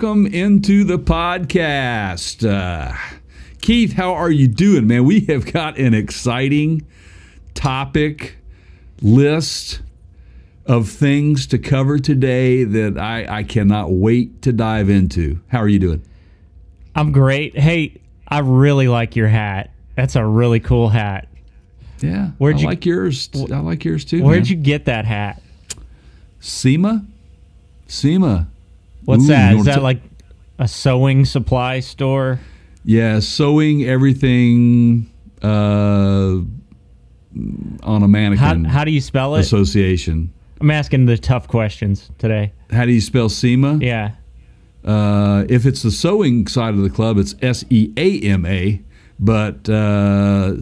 welcome into the podcast. Keith, how are you doing, man? We have got an exciting topic list of things to cover today that I cannot wait to dive into. How are you doing? I'm great. Hey, I really like your hat. That's a really cool hat. Yeah, I like yours. I like yours too. Where'd you get that hat? SEMA. What's that? Is that like a sewing supply store? Yeah, sewing everything on a mannequin. How do you spell it? Association. I'm asking the tough questions today. How do you spell SEMA? Yeah. If it's the sewing side of the club, it's S-E-A-M-A. But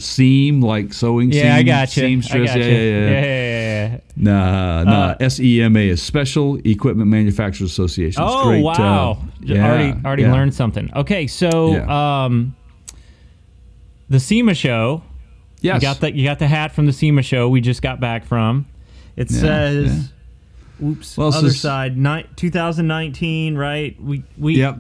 seam, like sewing seam. Yeah, I got you. Seamstress. Yeah. Nah. SEMA is Special Equipment Manufacturers Association. It's great. Wow. Yeah, already learned something. Okay, so the SEMA show. Yes. You got the hat from the SEMA show we just got back from. It says, oops, well, other side, 2019, right? Yep.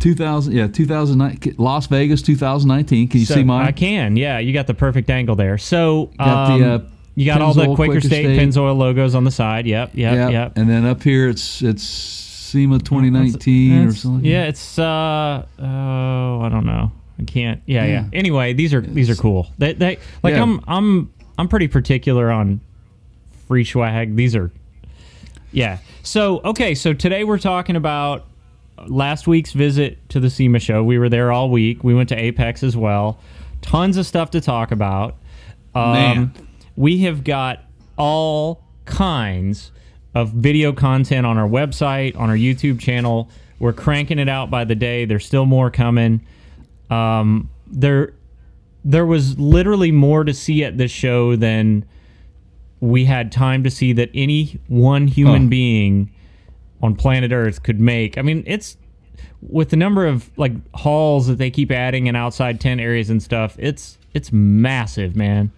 2009, Las Vegas, 2019. Can you see mine? I can. Yeah, you got the perfect angle there. So you got all the Quaker State Pennzoil logos on the side. Yep. And then up here, it's SEMA 2019 or something. Yeah, it's I don't know. I can't. Yeah. Anyway, these are cool. They like I'm pretty particular on free swag. These are So so today we're talking about last week's visit to the SEMA show. We were there all week. We went to AAPEX as well. Tons of stuff to talk about. We have got all kinds of video content on our website, on our YouTube channel. We're cranking it out by the day. There's still more coming. There was literally more to see at this show than we had time to see that any one human being on planet Earth could make. I mean, it's with the number of like halls that they keep adding and outside tent areas and stuff, it's massive, man.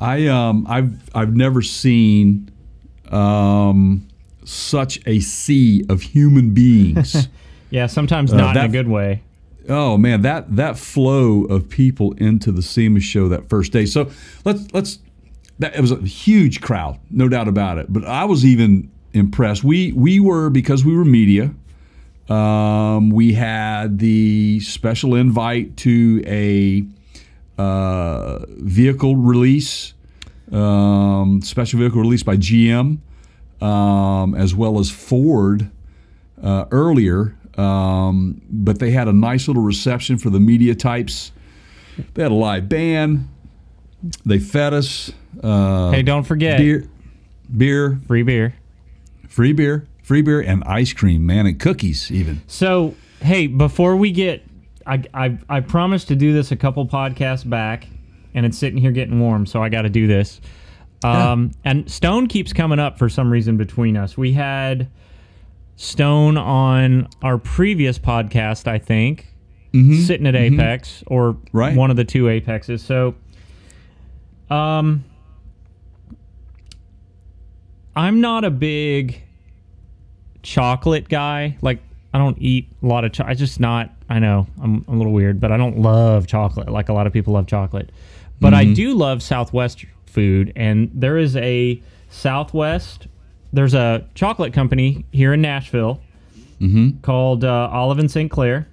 I've never seen such a sea of human beings. Yeah, sometimes not in a good way. Oh man, that flow of people into the SEMA show that first day. So it was a huge crowd, no doubt about it. But I was even impressed. We were, because we were media, we had the special invite to a vehicle release, special vehicle release by GM, as well as Ford earlier, but they had a nice little reception for the media types. They had a live band. They fed us. Hey, don't forget beer. Free beer, and ice cream, man, and cookies even. So, hey, before we get, I promised to do this a couple podcasts back, and it's sitting here getting warm, so I got to do this. And Stone keeps coming up for some reason between us. We had Stone on our previous podcast, I think, sitting at AAPEX or one of the two AAPEXes. So, I'm not a big chocolate guy. Like, I don't eat a lot of chocolate. I just not, I know, I'm a little weird, but I don't love chocolate like a lot of people love chocolate. But I do love Southwest food, and there is a Southwest, there's a chocolate company here in Nashville called Olive and Sinclair,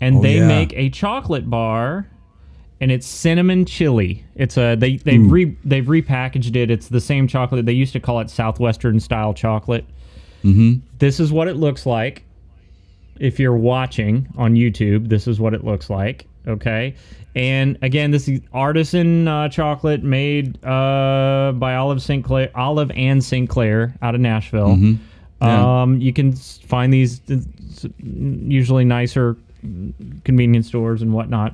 and they make a chocolate bar, and it's cinnamon chili. It's a they've repackaged it. It's the same chocolate. They used to call it Southwestern style chocolate. This is what it looks like. If you're watching on YouTube, this is what it looks like. Okay, and again, this is artisan chocolate made by Olive and Sinclair out of Nashville. You can find these usually nicer convenience stores and whatnot.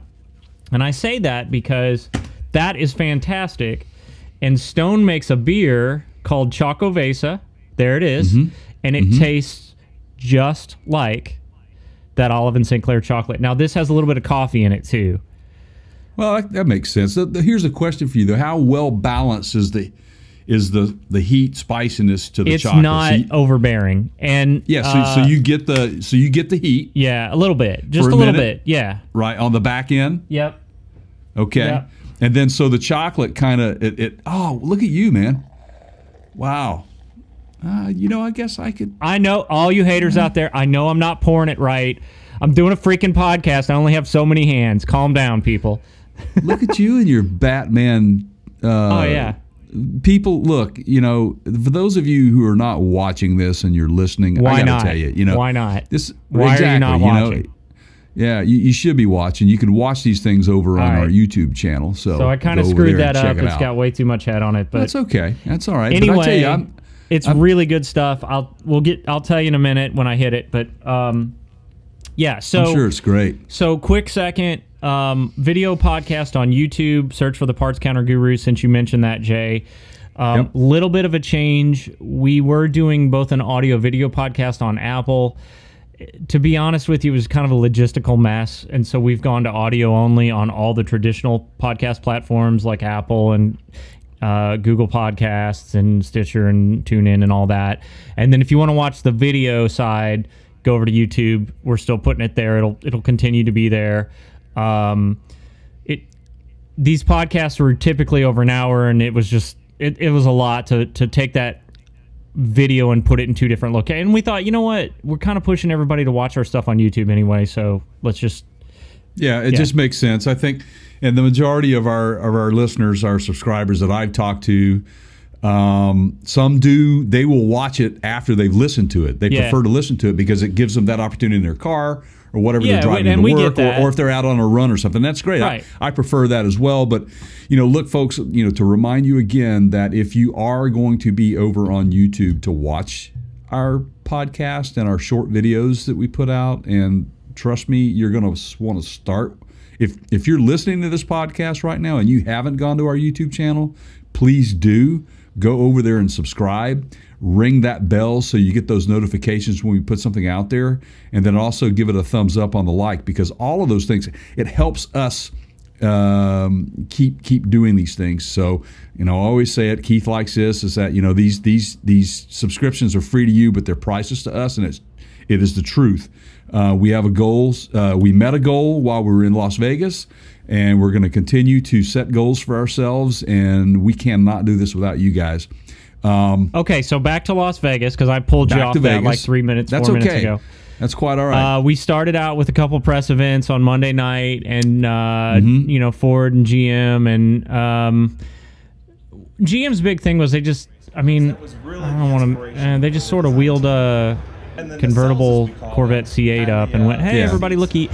And I say that because that is fantastic. And Stone makes a beer called Choco Vesa. There it is. And it tastes just like that Olive and Sinclair chocolate. Now, this has a little bit of coffee in it, too. Well, that makes sense. Here's a question for you, though. How well balanced is the is the heat spiciness to the chocolate. It's not overbearing, and yeah, so you get the heat. Yeah, a little bit, just a little bit. Yeah, right on the back end. Yep. Okay, yep. And then so the chocolate kind of it. Oh, look at you, man! Wow. You know, I guess I could. I know all you haters out there. I know I'm not pouring it right. I'm doing a freaking podcast. I only have so many hands. Calm down, people. Look at you and your Batman. Oh yeah. People, look, you know, for those of you who are not watching this and you're listening, I gotta tell you, you know, why not? This, why exactly, are you not watching? Know, yeah, you should be watching. You can watch these things over on our YouTube channel. So I kind of screwed that up. It's got way too much head on it, but that's okay. That's all right. Anyway, but I tell you, it's really good stuff. I'll tell you in a minute when I hit it, but yeah. So I'm sure it's great. So quick second. Video podcast on YouTube. Search for the Parts Counter Gurus. Since you mentioned that, Jay, yep. Little bit of a change. We were doing both an audio video podcast on Apple. To be honest with you, it was kind of a logistical mess, and so we've gone to audio only on all the traditional podcast platforms like Apple and Google Podcasts and Stitcher and TuneIn and all that. And then if you want to watch the video side, go over to YouTube. We're still putting it there. It'll continue to be there. These podcasts were typically over an hour, and it was just, it was a lot to take that video and put it in two different locations. And we thought, you know what, we're kind of pushing everybody to watch our stuff on YouTube anyway. So let's just, yeah, it just makes sense. I think, and the majority of our listeners, our subscribers that I've talked to, some do, they will watch it after they've listened to it. They prefer to listen to it because it gives them that opportunity in their car or whatever they're driving to work, or if they're out on a run or something. That's great. Right. I prefer that as well. But, you know, look, folks, you know, to remind you again that if you are going to be over on YouTube to watch our podcast and our short videos that we put out, and trust me, you're going to want to start. If you're listening to this podcast right now and you haven't gone to our YouTube channel, please do. Go over there and subscribe. Ring that bell so you get those notifications when we put something out there. And then also give it a thumbs up on the like, because all of those things, it helps us keep doing these things. So, you know, I always say it, Keith likes this, is that, you know, these subscriptions are free to you, but they're priceless to us, and it is the truth. We have a goal. We met a goal while we were in Las Vegas, and we're going to continue to set goals for ourselves, and we cannot do this without you guys. Okay, so back to Las Vegas, because I pulled you off that like 3 minutes, 4 minutes ago. That's quite all right. We started out with a couple press events on Monday night, and, you know, Ford and GM. And GM's big thing was they just, I mean, I don't want to, they just sort of wheeled a convertible Corvette C8 up and went, hey, everybody, looky.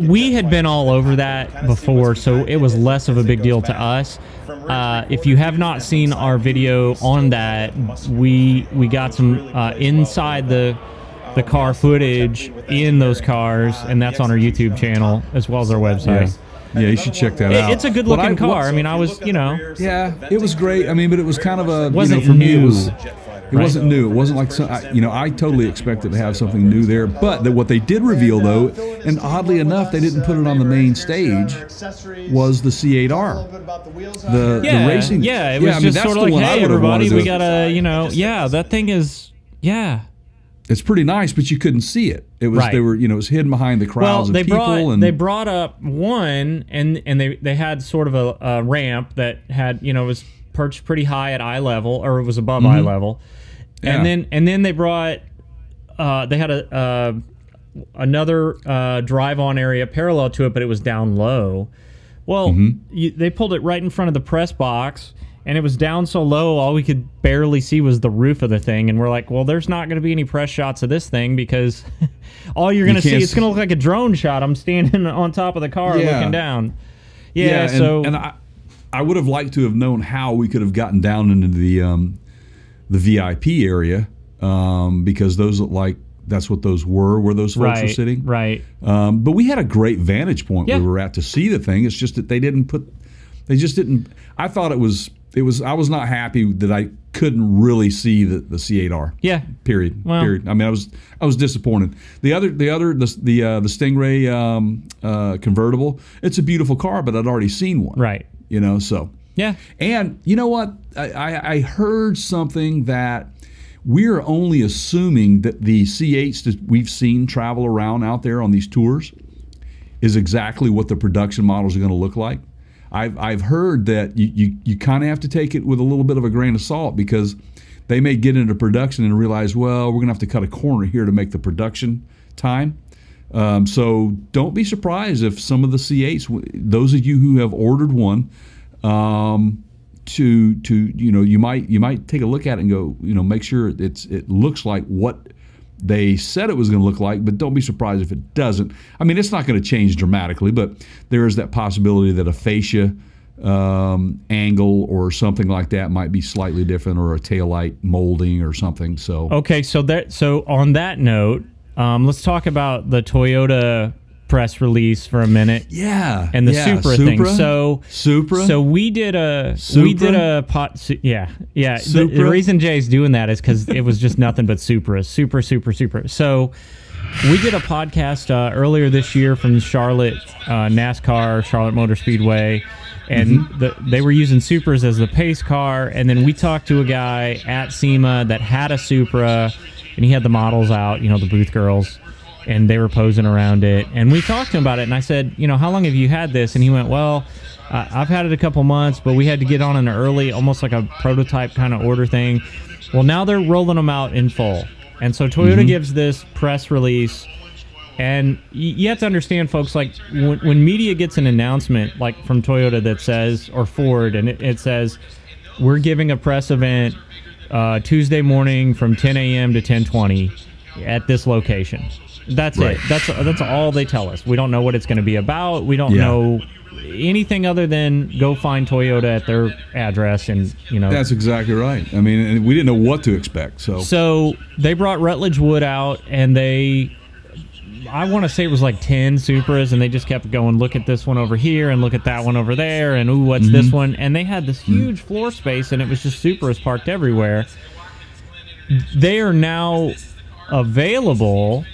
We had been all over that before, so it was less of a big deal to us. If you have not seen our video on that, we got some inside the car footage in those cars, and that's on our YouTube channel as well as our website. Yeah, you should check that out. It's a good-looking car. I mean, I was, you know. Yeah, it was great. I mean, but it was kind of a, you know, for me, it was... It wasn't new. It wasn't like, you know, I totally expected to have something new there. But what they did reveal, though, and oddly enough, they didn't put it on the main stage, was the C8R. The racing. Yeah, it was just sort of like, hey, everybody, we got to, you know, that thing is, it's pretty nice, but you couldn't see it. It was, they were, you know, it was hidden behind the crowds of people. Well, they brought up one, and they had sort of a ramp that had, you know, it was perched pretty high at eye level, or it was above eye level. And then they brought, they had another drive-on area parallel to it, but it was down low. Well, they pulled it right in front of the press box, and it was down so low, all we could barely see was the roof of the thing. And we're like, well, there's not going to be any press shots of this thing, because all you're going to see, it's going to look like a drone shot. I'm standing on top of the car looking down. And I would have liked to have known how we could have gotten down into the VIP area, because those look like that's what those were those folks were sitting. Right. But we had a great vantage point where we were at to see the thing. It's just that they didn't put, they just didn't. I thought it was. I was not happy that I couldn't really see the C8R. Yeah. Period. Well, period. I mean, I was disappointed. The Stingray convertible. It's a beautiful car, but I'd already seen one. Right. You know, so Yeah. And you know what? I heard something that we're only assuming that the C8s that we've seen travel around out there on these tours is exactly what the production models are going to look like. I've heard that you kind of have to take it with a little bit of a grain of salt, because they may get into production and realize, well, we're going to have to cut a corner here to make the production time. So don't be surprised if some of the C8s, those of you who have ordered one, you might take a look at it and go, make sure it looks like what they said it was going to look like, but don't be surprised if it doesn't. I mean, it's not going to change dramatically, but there is that possibility that a fascia angle or something like that might be slightly different, or a taillight molding or something. So okay, so on that note, let's talk about the Toyota press release for a minute. Yeah, and the Supra thing. So Supra. So we did a pot. Yeah. The reason Jay's doing that is because it was just nothing but Supra, Supra. So we did a podcast earlier this year from Charlotte, NASCAR, Charlotte Motor Speedway, and they were using Supras as the pace car. And then we talked to a guy at SEMA that had a Supra, and he had the models out, the booth girls. And they were posing around it, and we talked to him about it, and I said, how long have you had this? And he went, well, I've had it a couple months, but we had to get on an early, almost like a prototype kind of order thing. Well, now they're rolling them out in full. And so Toyota gives this press release, and you have to understand, folks, like when media gets an announcement like from Toyota that says, or Ford, and it says, we're giving a press event Tuesday morning from 10 a.m. to 10:20 at this location. That's right. It. That's all they tell us. We don't know what it's going to be about. We don't know anything other than go find Toyota at their address, and That's exactly right. I mean, and we didn't know what to expect. So they brought Rutledge Wood out, and I want to say it was like 10 Supras, and they just kept going. Look at this one over here, and look at that one over there, and ooh, what's this one? And they had this huge floor space, and it was just Supras parked everywhere. They are now available,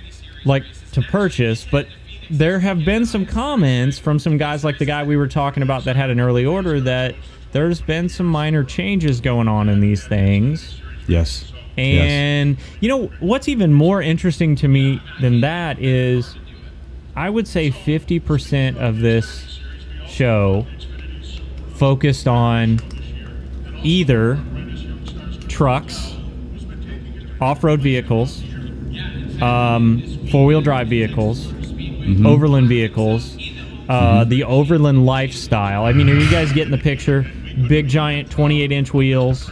like, to purchase, but there have been some comments from some guys, like the guy we were talking about that had an early order, that there's been some minor changes going on in these things. Yes. And you know what's even more interesting to me than that is, I would say 50% of this show focused on either trucks, off-road vehicles, four-wheel drive vehicles, overland vehicles, the overland lifestyle. I mean, are you guys getting the picture? Big, giant 28-inch wheels,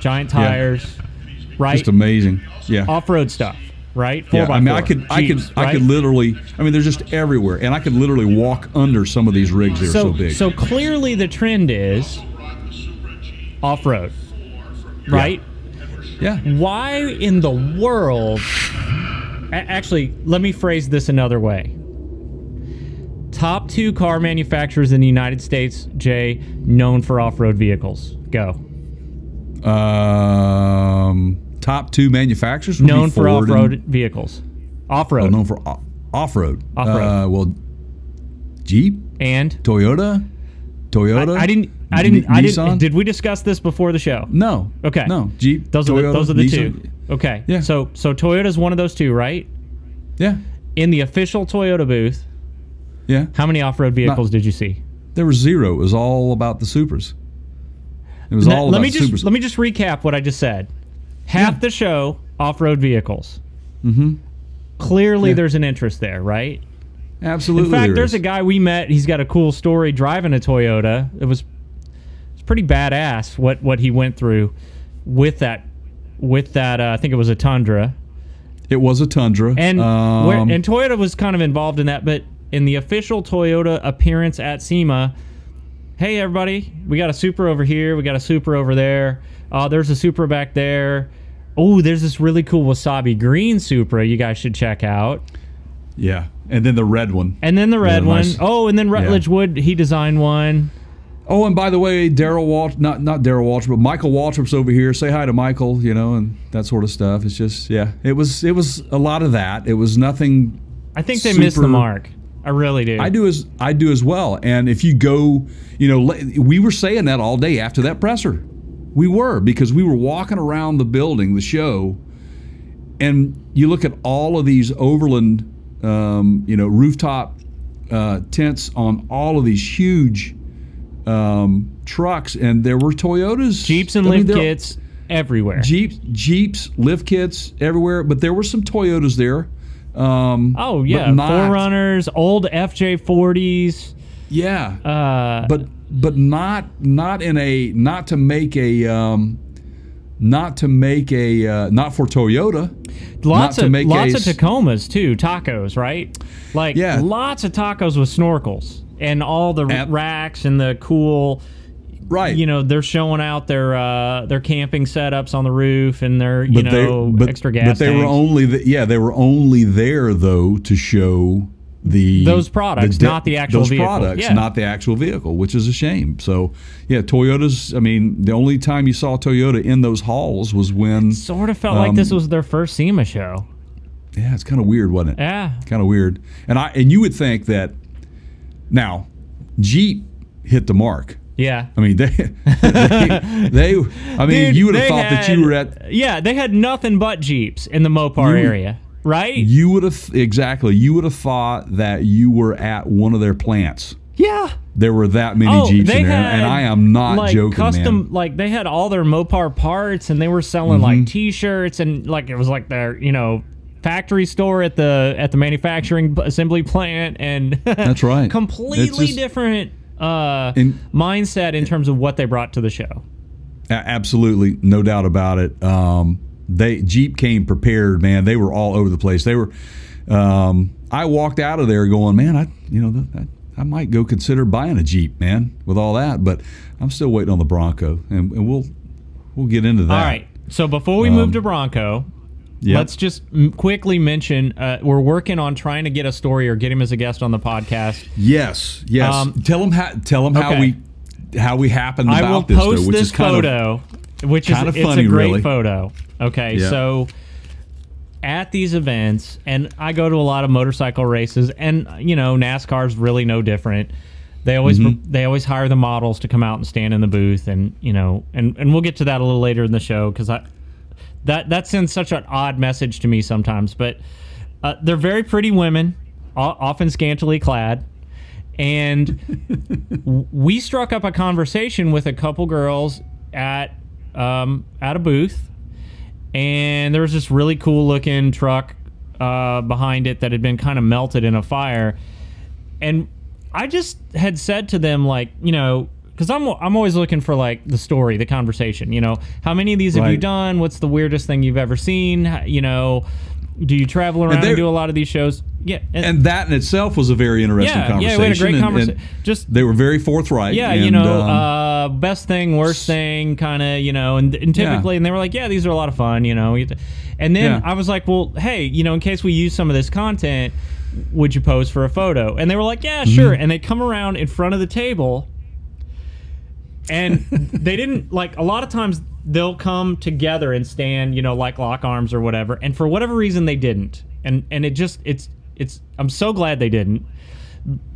giant tires, right? Just amazing. Yeah. Off-road stuff, right? Four by I mean, four. I could literally. I mean, they're just everywhere, and I could literally walk under some of these rigs. They're so big. So clearly, the trend is off-road, right? Yeah. Why in the world? Actually, let me phrase this another way. Top 2 car manufacturers in the United States, Jay, known for off-road vehicles. Go. Top 2 manufacturers known for off-road vehicles. Off-road. Oh, known for off-road. Off-road. Well, Jeep and Toyota. Toyota. I didn't. Did we discuss this before the show? No. Okay. No. Jeep. Those are the two. Okay. Yeah. So Toyota's one of those two, right? Yeah. In the official Toyota booth. Yeah. How many off-road vehicles did you see? There was 0. It was all about the Supras. It was all about Supras. Let me just recap what I just said. Half the show, off-road vehicles. Clearly, there's an interest there, right? Absolutely. In fact, there's a guy we met. He's got a cool story driving a Toyota. It's pretty badass what he went through with that. I think it was a Tundra. It was a Tundra. And and Toyota was kind of involved in that, but in the official Toyota appearance at SEMA, hey, everybody, we got a Supra over here. We got a Supra over there. There's a Supra back there. Oh, there's this really cool wasabi green Supra you guys should check out. Yeah, and then the red one. And then the red one. Nice. Oh, and then Rutledge Wood, he designed one. Oh, and by the way, Daryl Waltrip, not Daryl Waltrip, but Michael Waltrip's over here. Say hi to Michael, and that sort of stuff. It's just, it was a lot of that. It was nothing. I think they missed the mark. I really do. I do as well. And if you go, you know, we were saying that all day after that presser. We were, because we were walking around the building, the show, and you look at all of these overland, you know, rooftop tents on all of these huge trucks, and there were Toyotas, Jeeps, and lift kits everywhere. Jeeps, lift kits everywhere, but there were some Toyotas there. Oh yeah, 4Runners, old FJ40s. Yeah, but not for Toyota. Lots of Tacomas too. Tacos, right? Like yeah. Lots of tacos with snorkels and all the racks and the cool. Right, you know, they're showing out their camping setups on the roof and their extra gas. But they tanks. Were only they were only there though to show those products, not the actual vehicle. Those products, yeah. Not the actual vehicle, which is a shame. So yeah, Toyota's. I mean, the only time you saw Toyota in those halls was when it sort of felt like this was their first SEMA show. Yeah, it's kind of weird, wasn't it? Yeah, kind of weird. And you would think that now Jeep hit the mark. Yeah, I mean dude, you would have thought that you were at. Yeah, they had nothing but Jeeps in the Mopar area, right? You would have exactly. You would have thought that you were at one of their plants. Yeah, there were that many Jeeps in there, and I am not like, joking. Custom, man. Like they had all their Mopar parts, and they were selling like T-shirts, and like it was like their factory store at the manufacturing assembly plant, and that's right, completely different. Mindset in terms of what they brought to the show. Absolutely, no doubt about it. Jeep came prepared, man. They were all over the place. They were. I walked out of there going, man, I might go consider buying a Jeep, man, with all that. But I'm still waiting on the Bronco, and we'll get into that. All right. So before we move to Bronco. Yep. Let's just quickly mention we're working on trying to get a story or get him as a guest on the podcast. Yes, yes. Tell him how we happened about this. I will post this photo, which is a great photo. Okay, yeah. So at these events, and I go to a lot of motorcycle races, and you know NASCAR's really no different. They always they always hire the models to come out and stand in the booth, and you know, and we'll get to that a little later in the show because that sends such an odd message to me sometimes, but they're very pretty women, often scantily clad, and we struck up a conversation with a couple girls at a booth, and there was this really cool looking truck behind it that had been kind of melted in a fire, and I just had said to them, like, you know, because I'm always looking for, like, the story, the conversation, you know. How many of these have you done? What's the weirdest thing you've ever seen? You know, do you travel around and do a lot of these shows? Yeah. And that in itself was a very interesting conversation. Yeah, we had a great conversation. They were very forthright. Yeah, and, you know, best thing, worst thing, kind of, you know. And typically, and they were like, yeah, these are a lot of fun, you know. And then I was like, well, hey, you know, in case we use some of this content, would you pose for a photo? And they were like, yeah, sure. And they come around in front of the table. And they didn't, like, a lot of times they'll come together and stand, you know, like lock arms or whatever. And for whatever reason, they didn't. And it just, I'm so glad they didn't.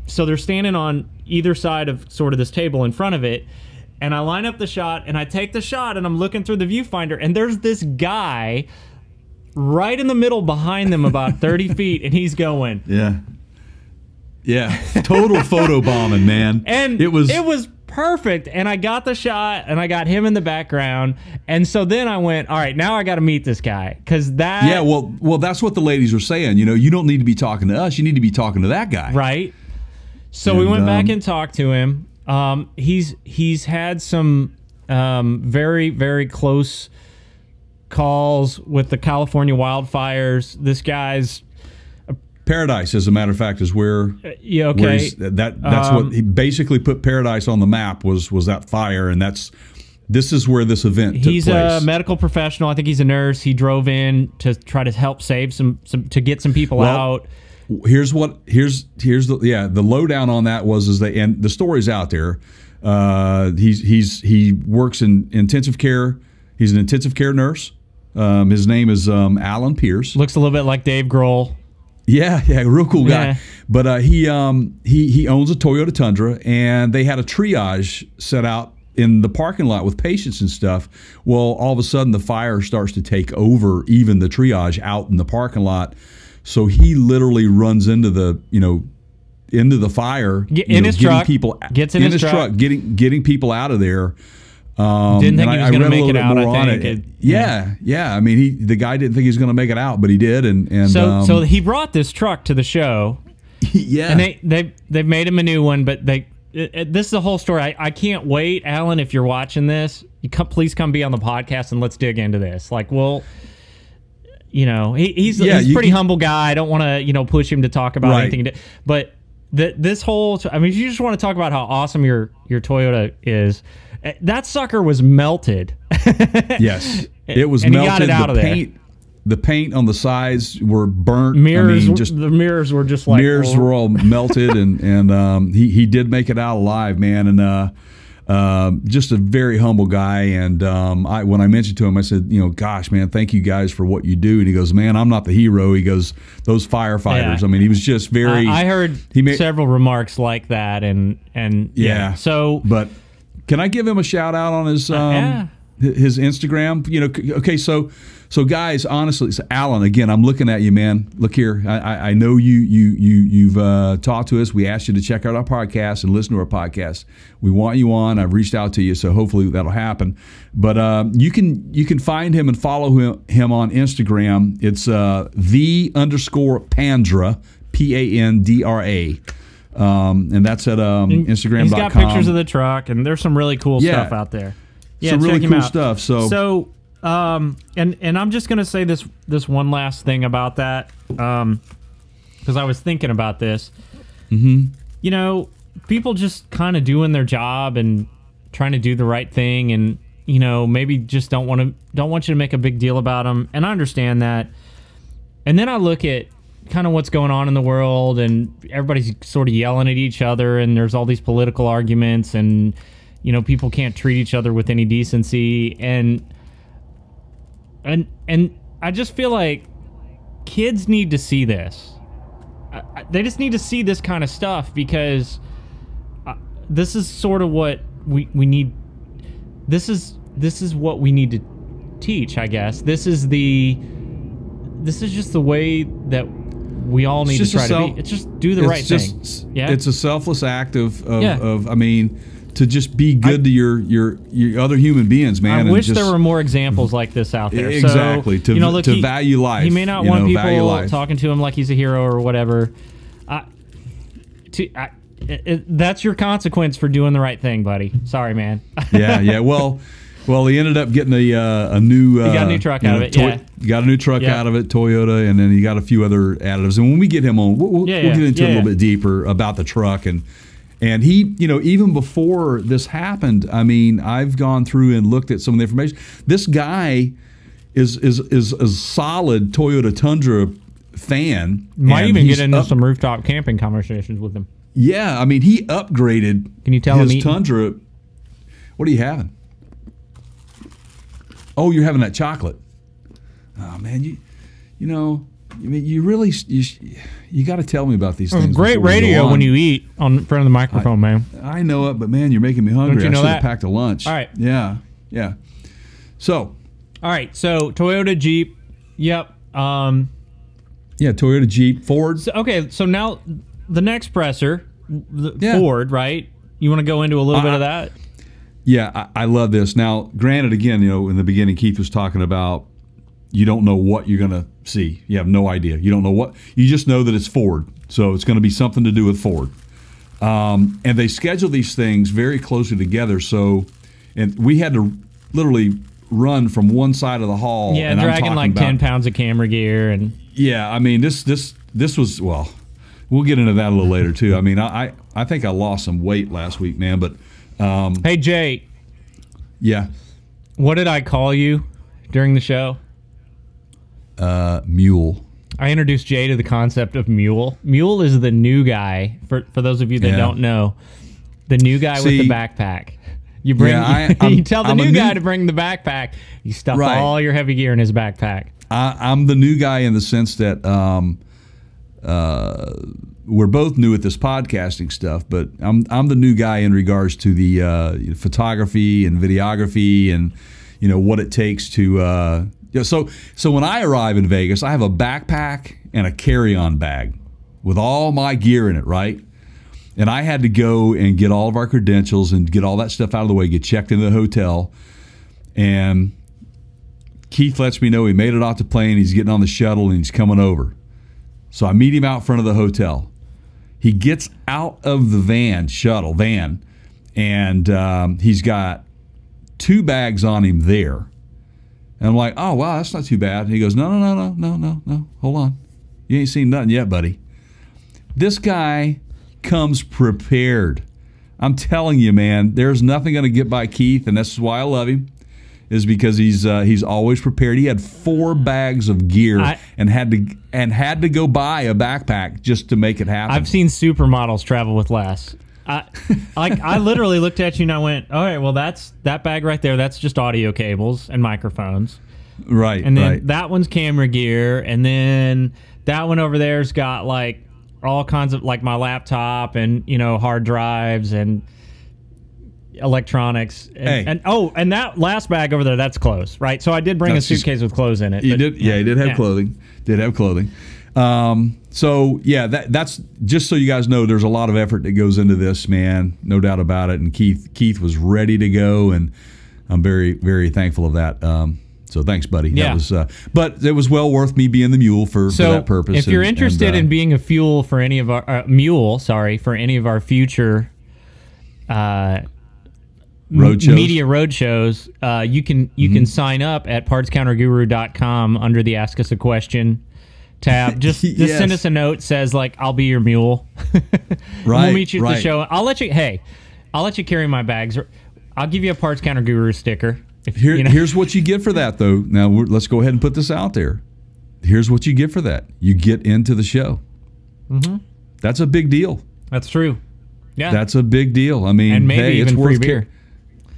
So they're standing on either side of sort of this table in front of it. And I line up the shot and I take the shot and I'm looking through the viewfinder. And there's this guy right in the middle behind them about 30 feet. And he's going. Yeah. Yeah. Total photobombing, man. And it was perfect, and I got the shot, and I got him in the background, and so then I went, all right, now I got to meet this guy, because that. Yeah, well, that's what the ladies were saying. You know, you don't need to be talking to us; you need to be talking to that guy, right? So we went back and talked to him. He's had some very, very close calls with the California wildfires. This guy's. Paradise, as a matter of fact, is where that's what he basically put Paradise on the map was that fire, and this is where this event took place. He's a medical professional. I think he's a nurse. He drove in to try to help save to get some people out. Here's the lowdown on that and the story's out there. He works in intensive care. He's an intensive care nurse. His name is Alan Pierce. Looks a little bit like Dave Grohl. Yeah, real cool guy. Yeah. But he owns a Toyota Tundra, and they had a triage set out in the parking lot with patients and stuff. Well, all of a sudden, the fire starts to take over even the triage out in the parking lot. So he literally runs into the, you know, into the fire. Gets in his truck, getting people out of there. Didn't think he was going to make it out, I think. Yeah. I mean, the guy didn't think he was going to make it out, but he did. So he brought this truck to the show. Yeah. And they've made him a new one, but this is the whole story. I can't wait. Alan, if you're watching this, please come be on the podcast and let's dig into this. Like, well, you know, he's a pretty humble guy. I don't want to, you know, push him to talk about anything. But this whole, I mean, you just want to talk about how awesome your Toyota is. That sucker was melted. Yes, it was melted. He got it out of there. The paint on the sides were burnt. Mirrors, I mean, just, the mirrors were just like mirrors were all melted, and he did make it out alive, man. And just a very humble guy. And when I mentioned to him, I said, you know, gosh, man, thank you guys for what you do. And he goes, man, I'm not the hero. He goes, those firefighters. Yeah. I mean, he was just very. I heard several remarks like that, and yeah. So, but can I give him a shout out on his Instagram? You know, okay, so guys, honestly, so Alan, again, I'm looking at you, man. Look here, I know you've talked to us. We asked you to check out our podcast and listen to our podcast. We want you on. I've reached out to you, so hopefully that'll happen. But you can find him and follow him on Instagram. It's the_Pandra, Pandra. And that's at Instagram.com. He's got pictures of the truck, and there's some really cool stuff out there. Yeah, some really cool stuff. So I'm just gonna say this one last thing about that, because I was thinking about this. Mm-hmm. You know, people just kind of doing their job and trying to do the right thing, and you know, maybe just don't want you to make a big deal about them, and I understand that. And then I look at kind of what's going on in the world, and everybody's sort of yelling at each other, and there's all these political arguments, and you know, people can't treat each other with any decency, and I just feel like kids need to see this. They just need to see this kind of stuff, because this is sort of what we need. This is what we need to teach, I guess. This is just the way that we all need to try to be. It's just do the right thing. Yeah, it's a selfless act of I mean, to just be good to your other human beings, man. I wish there were more examples like this out there. Exactly. So, you know, look, to value life. He may not want people talking to him like he's a hero or whatever. That's your consequence for doing the right thing, buddy. Sorry, man. Yeah. Well, he ended up getting a new truck out of it, Toyota, and then he got a few other additives. And when we get him on, we'll get into it a little bit deeper about the truck. And he, you know, even before this happened, I mean, I've gone through and looked at some of the information. This guy is a solid Toyota Tundra fan. Might even get into some rooftop camping conversations with him. Yeah, I mean, he upgraded his Tundra. What are you having? Oh, you're having that chocolate. Oh man, you know, I mean, you got to tell me about these things. Great radio when you eat in front of the microphone, man. I know it, but man, you're making me hungry. Don't you know I should have packed a lunch. All right. Yeah. So. All right. So Toyota, Jeep. Yep. Yeah, Toyota, Jeep, Ford. So, okay. So now the next presser, Ford, right? You want to go into a little bit of that? Yeah, I love this. Now, granted, again, you know, in the beginning, Keith was talking about you don't know what you're going to see. You have no idea. You don't know what. You just know that it's Ford. So it's going to be something to do with Ford. And they schedule these things very closely together. So, and we had to literally run from one side of the hall. Yeah, and dragging like 10 pounds of camera gear. And yeah, I mean, this was, well, we'll get into that a little later, too. I mean, I think I lost some weight last week, man, but. Hey, Jay. Yeah. What did I call you during the show? Mule. I introduced Jay to the concept of Mule. Mule is the new guy, for those of you that don't know, the new guy with the backpack. You bring, you tell the new guy to bring the backpack. You stuff all your heavy gear in his backpack. I'm the new guy in the sense that We're both new at this podcasting stuff, but I'm the new guy in regards to the photography and videography and what it takes to. So when I arrive in Vegas, I have a backpack and a carry-on bag with all my gear in it, right? And I had to go and get all of our credentials and get all that stuff out of the way, get checked into the hotel. And Keith lets me know he made it off the plane. He's getting on the shuttle and he's coming over. So I meet him out front of the hotel. He gets out of the shuttle van, and he's got two bags on him there. And I'm like, oh, wow, that's not too bad. And he goes, no, hold on. You ain't seen nothing yet, buddy. This guy comes prepared. I'm telling you, man, there's nothing going to get by Keith, and that's why I love him, is because he's always prepared. He had four bags of gear and had to go buy a backpack just to make it happen. I've seen supermodels travel with less. I literally looked at you and I went, all right, well, that's that bag right there. That's just audio cables and microphones. Right. And then that one's camera gear. And then that one over there's got like all kinds of like my laptop and, hard drives and electronics. And, and that last bag over there, that's clothes. Right. So I did bring a suitcase with clothes in it. He did have clothing. So yeah, that's just so you guys know, there's a lot of effort that goes into this, man. No doubt about it. And Keith was ready to go, and I'm very, very thankful of that. So thanks, buddy. Yeah. That was, but it was well worth me being the mule for that purpose. If you're interested in being a fuel for any of our for any of our future media road shows, you can sign up at PartsCounterGuru.com under the Ask Us a Question tab. Just send us a note, says like, I'll be your mule. We'll meet you at the show. I'll let you carry my bags. I'll give you a Parts Counter Guru sticker. Here's what you get for that, though. Now let's go ahead and put this out there. Here's what you get for that. You get into the show. Mm-hmm. That's a big deal. That's true. Yeah. That's a big deal. I mean, and maybe even it's free beer.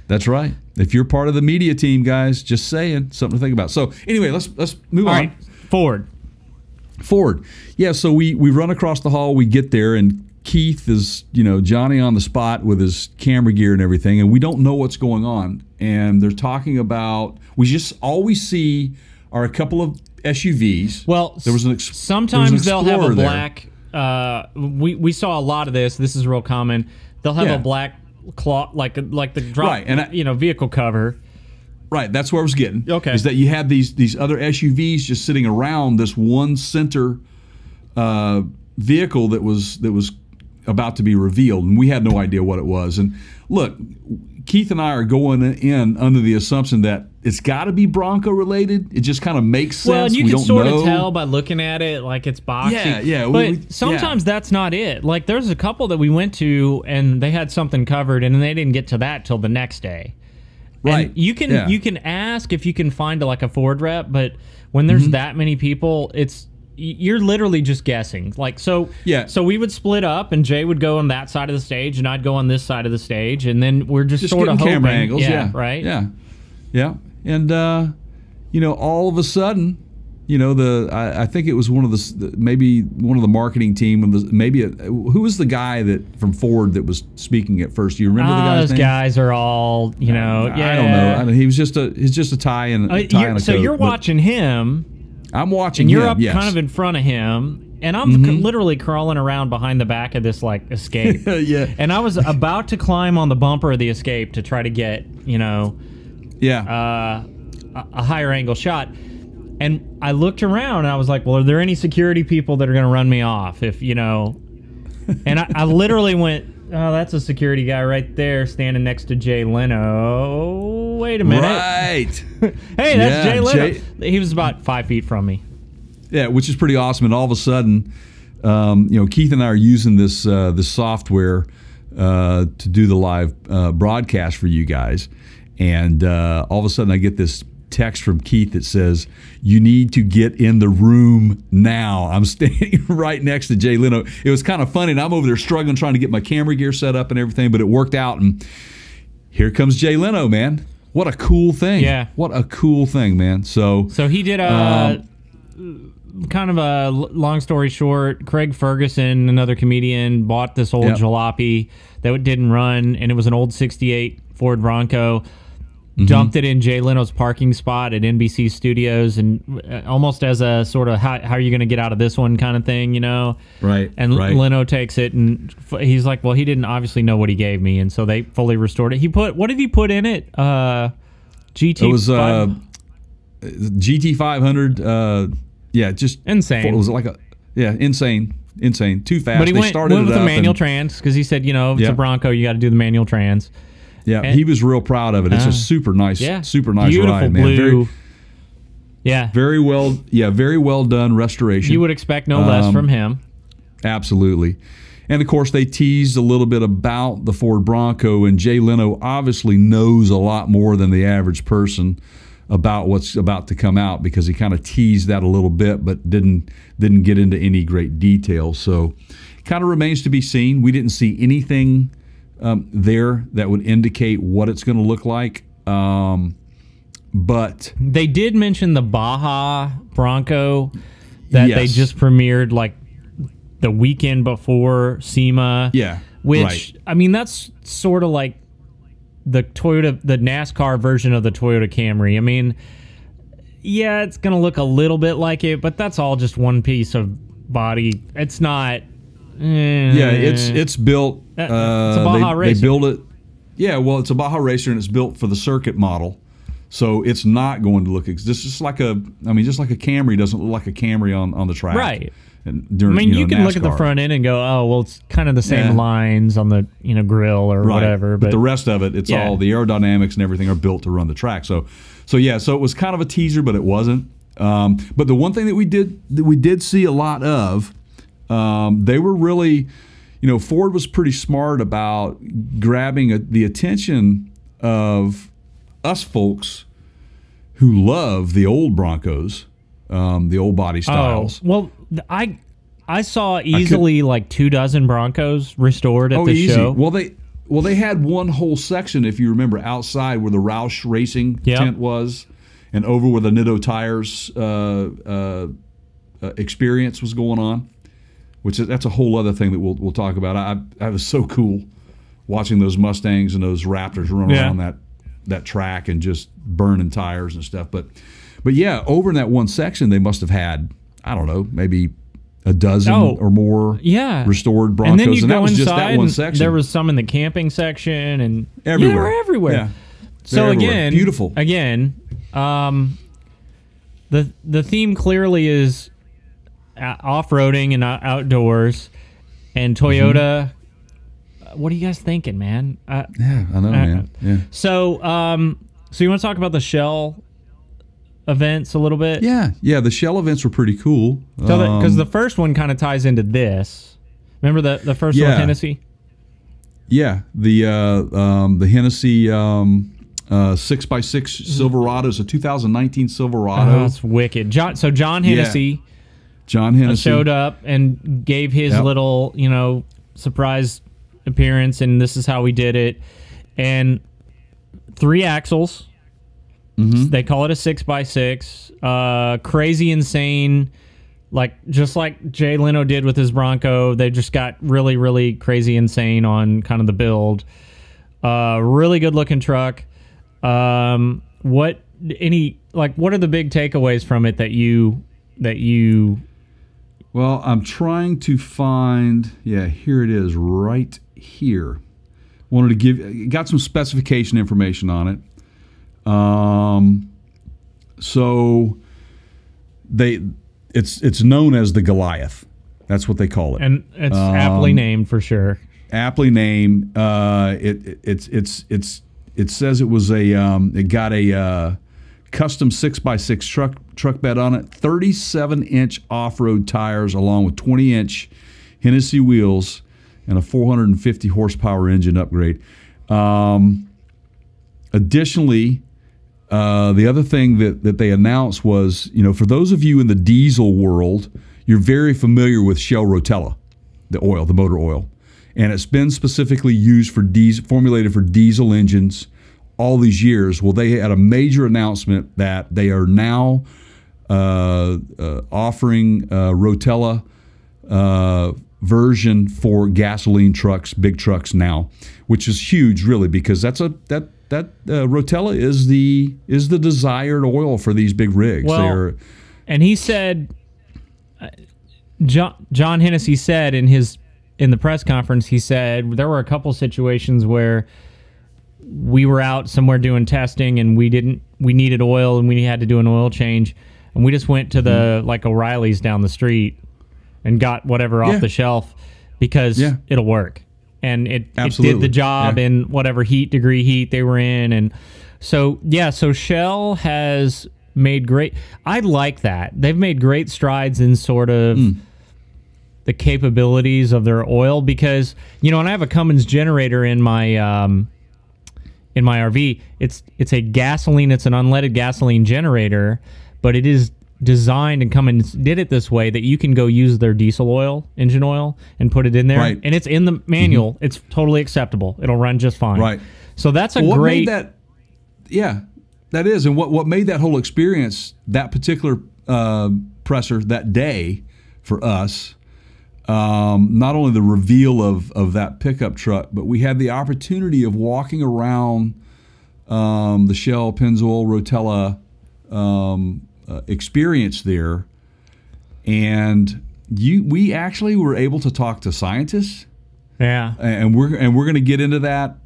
That's right. If you're part of the media team, guys, just saying, something to think about. So anyway, let's move on. All right. Forward. Yeah, so we run across the hall, we get there, and Keith is, Johnny on the spot with his camera gear and everything, and we don't know what's going on. And they're talking about, we just all we see are a couple of SUVs. Well, sometimes they'll have a black, we saw a lot of this. This is real common. They'll have a black cloth, like the drop, vehicle cover. Right, that's where I was getting. Okay, is that you had these other SUVs just sitting around this one center vehicle that was about to be revealed, and we had no idea what it was. And look, Keith and I are going in under the assumption that it's got to be Bronco related. It just kind of makes sense. Well, and you can sort of tell by looking at it, like it's boxy. Yeah. But sometimes that's not it. Like there's a couple that we went to, and they had something covered, and they didn't get to that till the next day. Right. And you can ask if you can find a Ford rep, but when there's that many people, you're literally just guessing. So we would split up, and Jay would go on that side of the stage, and I'd go on this side of the stage, and then we're just sort of hoping. Camera angles, And all of a sudden, I think it was one of the marketing team, who was the guy from Ford that was speaking at first? Do you remember the guy's name? Those guys are all I don't know. I mean, he was just a tie and a tie and a coat. So you're watching him. I'm watching. And you're up kind of in front of him, and I'm literally crawling around behind the back of this Escape. And I was about to climb on the bumper of the Escape to try to get a higher angle shot. And I looked around, and I was like, well, are there any security people that are going to run me off if, And I literally went, oh, that's a security guy right there standing next to Jay Leno. Wait a minute. Right. Hey, that's Jay Leno. He was about 5 feet from me. Yeah, which is pretty awesome. And all of a sudden, Keith and I are using this software to do the live broadcast for you guys. And all of a sudden, I get this text from Keith that says, you need to get in the room now. I'm standing right next to Jay Leno. It was kind of funny, and I'm over there struggling trying to get my camera gear set up and everything, but it worked out, and here comes Jay Leno, man. What a cool thing. Yeah. What a cool thing, man. So he did kind of a long story short, Craig Ferguson, another comedian, bought this old jalopy that didn't run, and it was an old 68 Ford Bronco. Dumped it in Jay Leno's parking spot at NBC Studios, and almost as a sort of how are you going to get out of this one kind of thing, you know? Right. And Leno takes it, and he's like, well, he didn't obviously know what he gave me, and so they fully restored it. He put, what did he put in it? GT. It was GT500. Yeah, just insane. It was like a insane, too fast. But he went with a manual trans because he said, you know, it's a Bronco, you got to do the manual trans. Yeah, and he was real proud of it. It's a super nice, super nice ride, man. Beautiful blue. Very well done restoration. You would expect no less from him. Absolutely. And, of course, they teased a little bit about the Ford Bronco, and Jay Leno obviously knows a lot more than the average person about what's about to come out, because he kind of teased that a little bit but didn't get into any great detail. So it kind of remains to be seen. We didn't see anything there that would indicate what it's going to look like, but they did mention the Baja Bronco that they just premiered like the weekend before SEMA, which I mean, that's sort of like the Toyota, the NASCAR version of the Toyota Camry. I mean, yeah, it's going to look a little bit like it, but that's all just one piece of body. It's not it's built. It's a Baja racer. They build it. Yeah, well, it's a Baja racer, and it's built for the circuit model, so it's not going to look. This is just like a. I mean, just like a Camry doesn't look like a Camry on the track, right? And during, I mean, you can NASCAR. Look at the front end and go, oh, well, it's kind of the same lines on the grill or whatever. But the rest of it, it's all the aerodynamics and everything are built to run the track. So yeah, so it was kind of a teaser, but it wasn't. But the one thing that we did see a lot of. They were really, Ford was pretty smart about grabbing the attention of us folks who love the old Broncos, the old body styles. Oh, well, I saw easily like 2 dozen Broncos restored at the show. Well, they had one whole section, if you remember, outside where the Roush Racing tent was, and over where the Nitto Tires experience was going on. Which is, that's a whole other thing that we'll talk about. I was so cool watching those Mustangs and those Raptors run around that track and just burning tires and stuff. But yeah, over in that one section, they must have had, I don't know, maybe a dozen or more restored Broncos. And then that was just that one section. There was some in the camping section and everywhere. Yeah, they were everywhere. Yeah. So everywhere. Again, beautiful. Again, the theme clearly is off-roading and outdoors, and Toyota. What are you guys thinking, man? Yeah, I know, man. Yeah. So you want to talk about the Shell events a little bit? Yeah. The Shell events were pretty cool. So because the first one kind of ties into this. Remember the first one, Hennessey? Yeah, the Hennessey 6x6 Silverado is a 2019 Silverado. Oh, that's wicked. John Hennessey. Yeah. John Hennessey showed up and gave his little, surprise appearance, and this is how we did it. And 3 axles. They call it a 6x6. Crazy, insane, just like Jay Leno did with his Bronco. They just got really, really crazy, insane on kind of the build. Really good looking truck. What are the big takeaways from it that you? Well, I'm trying to find, here it is right here. Got some specification information on it. So it's known as the Goliath. That's what they call it. And it's aptly named for sure. Aptly named. It says it was a, it got a, custom 6x6 truck bed on it, 37-inch off-road tires along with 20-inch Hennessey wheels and a 450 horsepower engine upgrade. Additionally, the other thing that they announced was, for those of you in the diesel world, you're very familiar with Shell Rotella, the motor oil, and it's been specifically used for formulated for diesel engines all these years. Well, they had a major announcement that they are now offering Rotella version for gasoline trucks, big trucks now, which is huge, really, because that's a Rotella is the desired oil for these big rigs. Well, and he said, John Hennessey said in his the press conference, he said there were a couple situations where we were out somewhere doing testing and we needed oil and we had to do an oil change, and we just went to the like O'Reilly's down the street and got whatever off the shelf, because it'll work. And it did the job in whatever degree heat they were in. And so, yeah, so Shell has made great... I like that. They've made great strides in sort of the capabilities of their oil, because, you know, and I have a Cummins generator in my RV. It's a gasoline, it's an unleaded gasoline generator, but it is designed, and Cummins did it this way, that you can go use their diesel oil, engine oil, and put it in there, and it's in the manual. It's totally acceptable. It'll run just fine. So that's a great... that is, and what made that whole experience, that particular presser that day for us, not only the reveal of that pickup truck, but we had the opportunity of walking around the Shell Pennzoil Rotella experience there, and we actually were able to talk to scientists. And we're going to get into that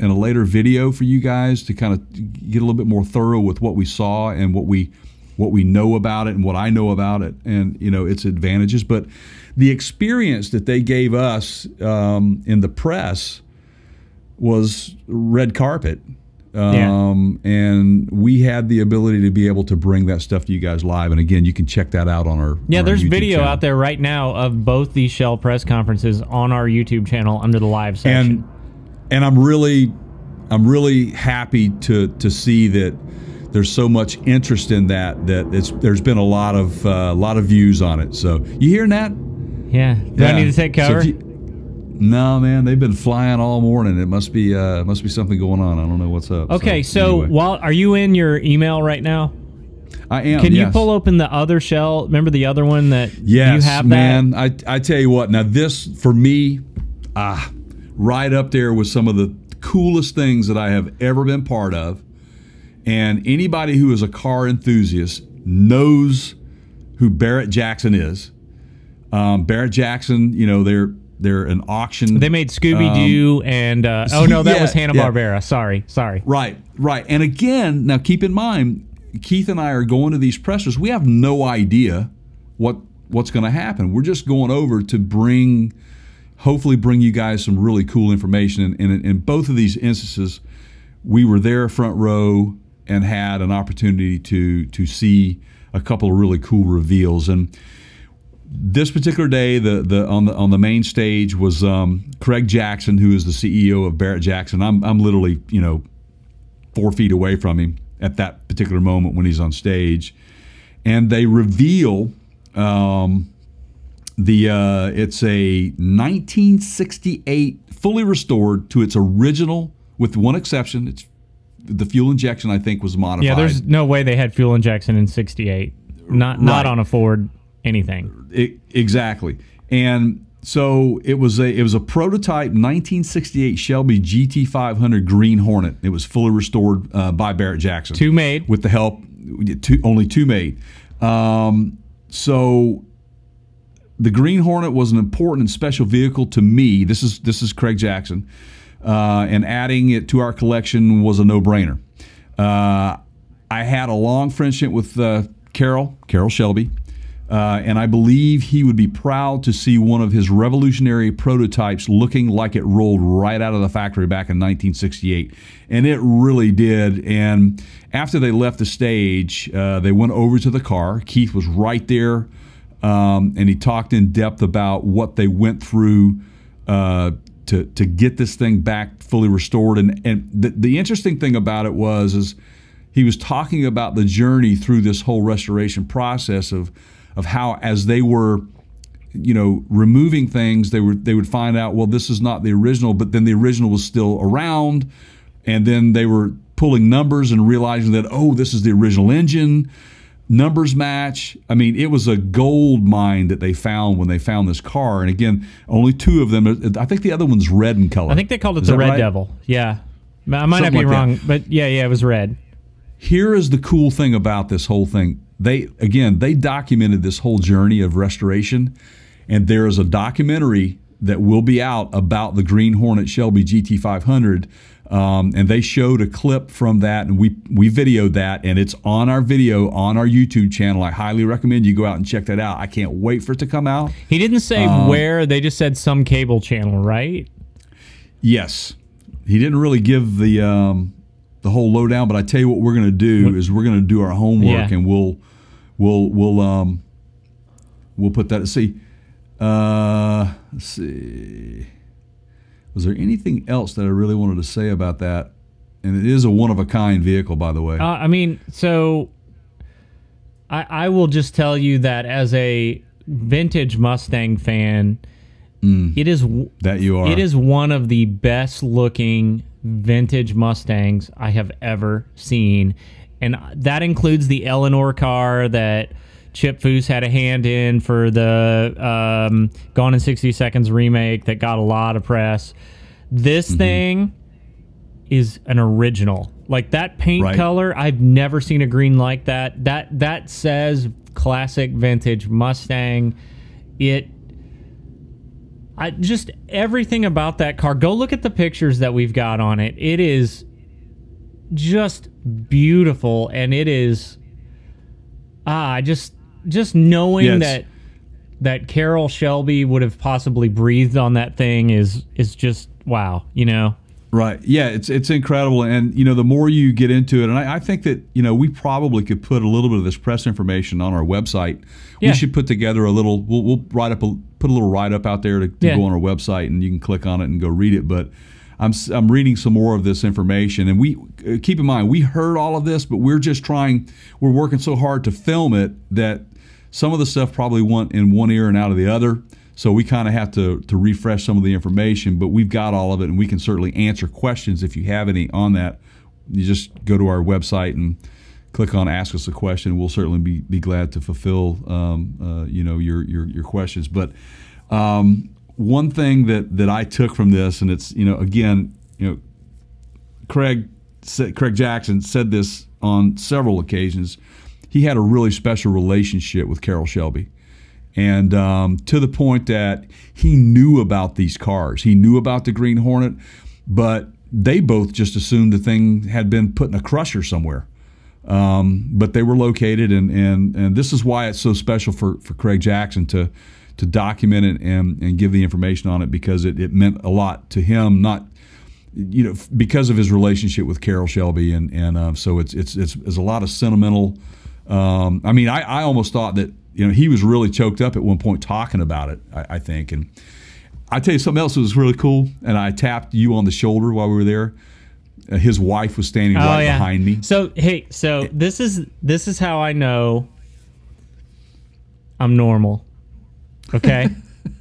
in a later video for you guys, to kind of get a little bit more thorough with what we saw and what we know about it and what I know about it, and you know, its advantages. But the experience that they gave us in the press was red carpet. And we had the ability to be able to bring that stuff to you guys live. And again, you can check that out on our there's YouTube video channel out there right now of both these Shell press conferences on our YouTube channel under the live section. And I'm really happy to see that there's so much interest in that, there's been a lot of views on it. So you hearing that? Yeah. Do I need to take cover? So no, man, they've been flying all morning. It must be something going on. I don't know what's up. Okay, so anyway. Are you in your email right now? I am. Can you pull open the other Shell? Remember the other one that you have? That? Man, I tell you what. Now this for me, right up there with some of the coolest things that I have ever been part of. And anybody who is a car enthusiast knows who Barrett-Jackson is. Barrett-Jackson, you know, they're an auction. They made Scooby-Doo and... oh, no, that was Hanna-Barbera. Yeah. Sorry. Right. And again, now keep in mind, Keith and I are going to these pressers. We have no idea what's going to happen. We're just going over to hopefully bring you guys some really cool information. And in both of these instances, we were there front row and had an opportunity to see a couple of really cool reveals. And this particular day, on the main stage was Craig Jackson, who is the CEO of Barrett-Jackson. I'm literally, you know, 4 feet away from him at that particular moment when he's on stage, and they reveal it's a 1968 fully restored to its original, with one exception. It's the fuel injection, I think, was modified. Yeah, there's no way they had fuel injection in '68. Not on a Ford. Anything. Exactly. And so it was a prototype 1968 Shelby GT500 Green Hornet. It was fully restored by Barrett-Jackson. Two made. With the help, only two made. So the Green Hornet was an important and special vehicle to me. This is Craig Jackson. And adding it to our collection was a no-brainer. I had a long friendship with Carroll Shelby. And I believe he would be proud to see one of his revolutionary prototypes looking like it rolled right out of the factory back in 1968. And it really did. And after they left the stage, they went over to the car. Keith was right there, and he talked in depth about what they went through to get this thing back fully restored. And the interesting thing about it was he was talking about the journey through this whole restoration process of how, as they were, you know, removing things, they would find out, well, this is not the original, but then the original was still around, and then they were pulling numbers and realizing that, oh, this is the original engine. Numbers match. I mean, it was a gold mine that they found when they found this car. And again, only two of them. I think the other one's red in color. I think they called it the Red Devil. Yeah. I might not be wrong, but yeah, it was red. Here is the cool thing about this whole thing. They documented this whole journey of restoration, and there is a documentary that will be out about the Green Hornet Shelby GT500, and they showed a clip from that, and we videoed that, and it's on our video on our YouTube channel. I highly recommend you go out and check that out. I can't wait for it to come out. He didn't say where. They just said some cable channel, right? Yes. He didn't really give the whole lowdown, but I tell you what we're going to do is we're going to do our homework, and we'll put that. Let's see. Was there anything else that I really wanted to say about that? And it is a one-of-a-kind vehicle, by the way. I mean, so I will just tell you that as a vintage Mustang fan, it is one of the best-looking vintage Mustangs I have ever seen. And that includes the Eleanor car that Chip Foose had a hand in for the Gone in 60 Seconds remake that got a lot of press. This thing is an original. Like that paint color, I've never seen a green like that. That says classic vintage Mustang. Just everything about that car. Go look at the pictures that we've got on it. It is just beautiful, and it is just knowing that Carroll Shelby would have possibly breathed on that thing is just wow, you know. Right. Yeah, it's incredible. And you know, the more you get into it, and I think that, you know, we probably could put a little bit of this press information on our website. Yeah. We should put together a little we'll write up put a little write-up out there to go on our website, and you can click on it and go read it. But I'm reading some more of this information, and we keep in mind we heard all of this, but we're just we're working so hard to film it that some of the stuff probably went in one ear and out of the other. So we kind of have to refresh some of the information, but we've got all of it, and we can certainly answer questions if you have any on that. You just go to our website and click on Ask Us a Question. We'll certainly be glad to fulfill you know, your questions. But one thing that I took from this, and it's, you know, again, you know, Craig Jackson said this on several occasions. He had a really special relationship with Carroll Shelby, and to the point that he knew about these cars. He knew about the Green Hornet, but they both just assumed the thing had been put in a crusher somewhere. But they were located, and this is why it's so special for Craig Jackson to document it and give the information on it, because it meant a lot to him, not, you know, because of his relationship with Carroll Shelby, and so it's a lot of sentimental. I mean, I almost thought that, you know, he was really choked up at one point talking about it, I think. And I tell you something else that was really cool, and I tapped you on the shoulder while we were there. His wife was standing behind me. So hey, this is how I know I'm normal. Okay,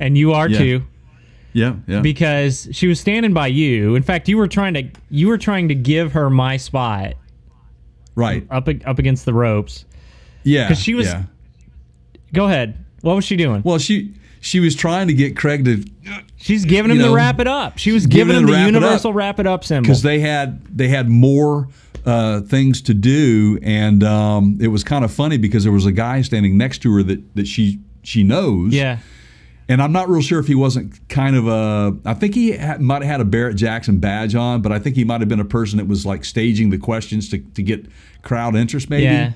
and you are too. Yeah. Because she was standing by you. In fact, you were trying to give her my spot. Right. Up against the ropes. Yeah. Because she was. Yeah. Go ahead. What was she doing? Well, she was trying to get Craig to. She's giving him the wrap it up. She was giving him the universal wrap it up symbol. Because they had more things to do, and it was kind of funny because there was a guy standing next to her that she knows. Yeah. And I'm not real sure if he wasn't kind of a, I think he might have had a Barrett-Jackson badge on, but I think he might have been a person that was like staging the questions to get crowd interest, maybe. Yeah.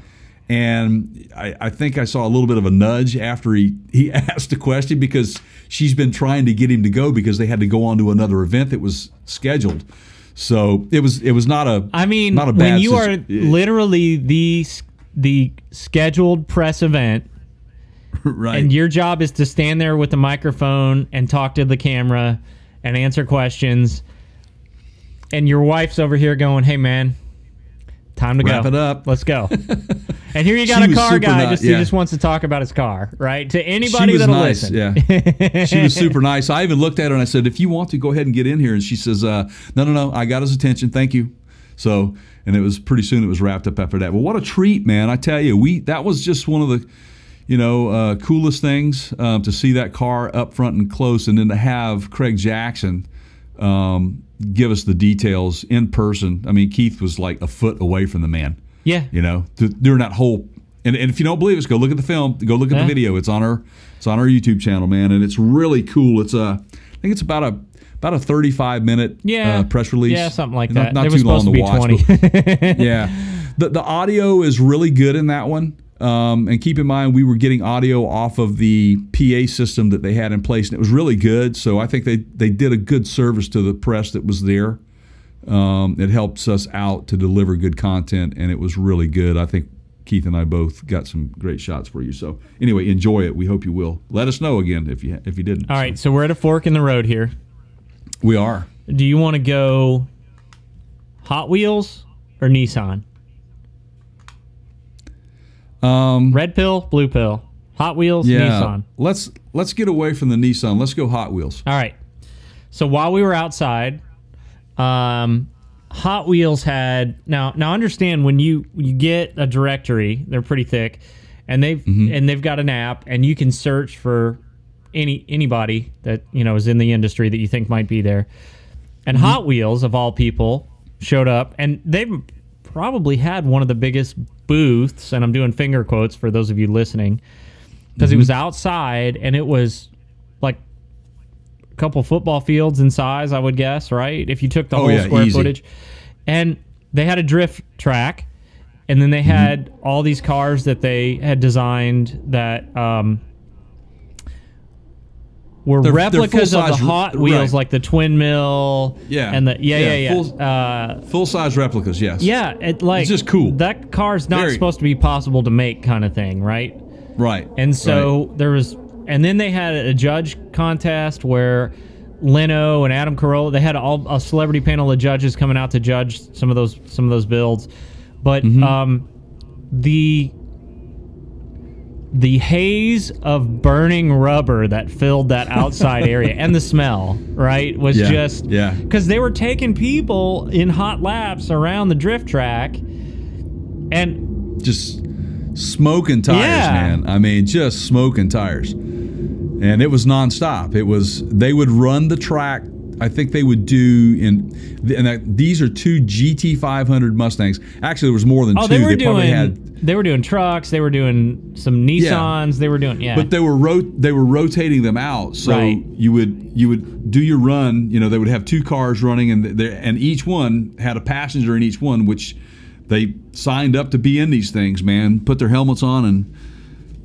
And I think I saw a little bit of a nudge after he asked the question, because she's been trying to get him to go, because they had to go on to another event that was scheduled. So it was not a, I mean, not a bad, when you are literally the scheduled press event. Right. And your job is to stand there with the microphone and talk to the camera and answer questions. And your wife's over here going, "Hey man, time to wrap it up. Let's go." And here you got a car guy who just wants to talk about his car, right? To anybody that'll listen. Yeah. She was super nice. I even looked at her and I said, "If you want to, go ahead and get in here." And she says, "No, no, no. I got his attention. Thank you." So, and it was pretty soon it was wrapped up after that. Well, what a treat, man. I tell you, that was just one of the, you know, coolest things to see that car up front and close, and then to have Craig Jackson give us the details in person. I mean, Keith was like a foot away from the man. Yeah. You know, during that whole, and if you don't believe us, go look at the film, go look at the video. It's on our YouTube channel, man, and it's really cool. It's I think it's about a 35-minute press release. Yeah, something like that. Not too long to watch. Yeah. The audio is really good in that one. And keep in mind, we were getting audio off of the PA system that they had in place, and it was really good. So I think they did a good service to the press that was there. It helps us out to deliver good content, and it was really good. I think Keith and I both got some great shots for you. So anyway, enjoy it. We hope you will. Let us know again if you didn't. All right, so we're at a fork in the road here. We are. Do you want to go Hot Wheels or Nissan? Red pill, blue pill. Hot Wheels, Nissan. Let's get away from the Nissan. Let's go Hot Wheels. All right. So while we were outside, Hot Wheels had now understand, when you get a directory, they're pretty thick, and they've got an app, and you can search for anybody that is in the industry that you think might be there. And Hot Wheels, of all people, showed up, and they've probably had one of the biggest booths, and I'm doing finger quotes for those of you listening, because it was outside, and it was like a couple football fields in size, I would guess, right? If you took the whole square footage. And they had a drift track, and then they had all these cars that they had designed that were replicas of the Hot Wheels, like the Twin Mill, and the full size replicas, yes, yeah. It's just cool. That car's not supposed to be possible to make, kind of thing, right? Right. And so and then they had a judge contest where Leno and Adam Carolla, they had a celebrity panel of judges coming out to judge some of those builds, but the haze of burning rubber that filled that outside area, and the smell, right, was just... Yeah, because they were taking people in hot laps around the drift track and... Just smoking tires, man. I mean, just smoking tires. And it was nonstop. It was... They would run the track. I think they would do... these are two GT500 Mustangs. Actually, there was more than two. They probably had... They were doing trucks. They were doing some Nissans. They were doing But they were rotating them out. So you would do your run. You know, they would have two cars running, and each one had a passenger in each one, which they signed up to be in these things. Man, put their helmets on and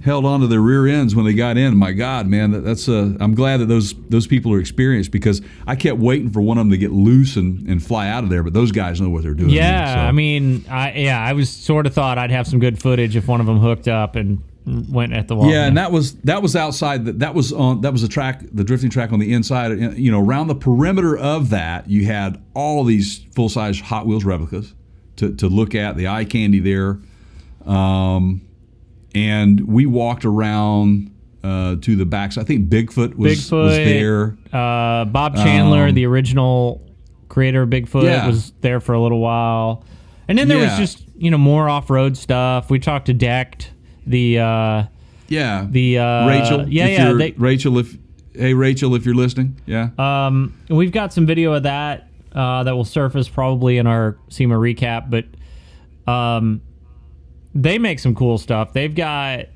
held onto their rear ends when they got in. My God, man, I'm glad that those people are experienced, because I kept waiting for one of them to get loose and fly out of there, but those guys know what they're doing. Yeah, so. I mean, I was sort of thought I'd have some good footage if one of them hooked up and went at the wall. Yeah, and that was outside. That was a track, the drifting track on the inside. You know, around the perimeter of that, you had all these full size Hot Wheels replicas to look at, the eye candy there. And we walked around to the backs. I think Bigfoot was there. Bob Chandler, the original creator of Bigfoot, was there for a little while. And then there was just more off-road stuff. We talked to Decked, Rachel. Rachel, hey Rachel, if you're listening, we've got some video of that that will surface probably in our SEMA recap, but. They make some cool stuff. They've got...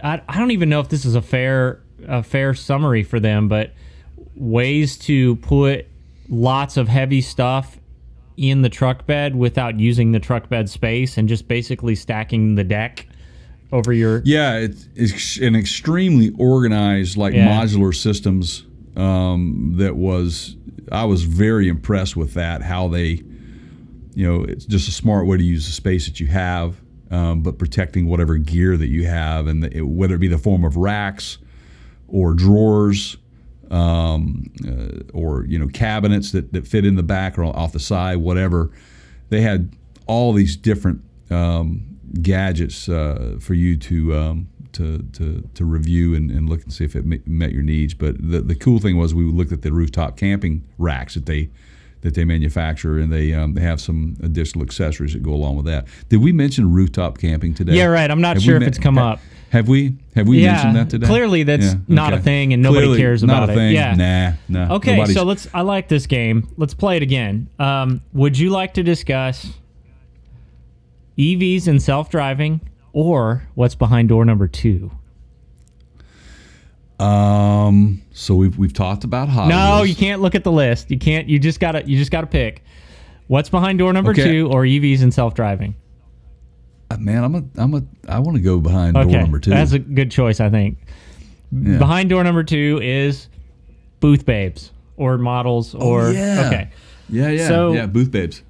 I don't even know if this is a fair summary for them, but ways to put lots of heavy stuff in the truck bed without using the truck bed space, and just basically stacking the deck over your... Yeah, it's an extremely organized, like modular systems that was... I was very impressed with that, how they... it's just a smart way to use the space that you have, but protecting whatever gear that you have, and whether it be the form of racks or drawers or cabinets that fit in the back or off the side, whatever. They had all these different gadgets for you to review and look and see if it met your needs. But the cool thing was, we looked at the rooftop camping racks that they that they manufacture, and they have some additional accessories that go along with that. Did we mention rooftop camping today? Yeah, right. I'm not sure if it's come up. Have we mentioned that today? Clearly, that's not a thing, and nobody cares about it. Not a thing. Yeah. Nah. Okay, so let's. I like this game. Let's play it again. Would you like to discuss EVs and self-driving, or what's behind door number 2? So we've talked about Hot Wheels. No, you can't look at the list. You can't. You just gotta pick. What's behind door number 2, or EVs and self-driving? Man, I want to go behind door number 2. That's a good choice, I think. Yeah. Behind door number 2 is booth babes or models or booth babes.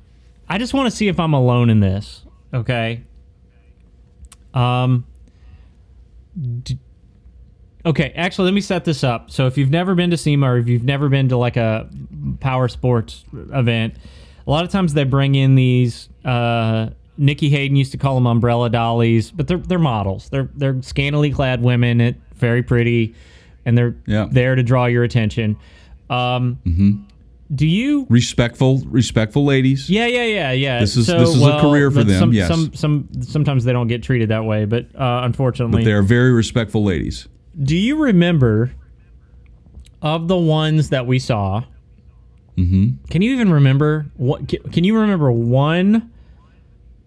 I just want to see if I'm alone in this. Okay. Okay, actually, let me set this up. So if you've never been to SEMA, or if you've never been to like a power sports event, a lot of times they bring in these. Nikki Hayden used to call them umbrella dollies, but they're models. They're scantily clad women, very pretty, and they're there to draw your attention. Do you respectful ladies? Yeah. This is a career for them. Sometimes they don't get treated that way, but unfortunately, they're very respectful ladies. Do you remember of the ones that we saw? Can you even remember what? Can you remember one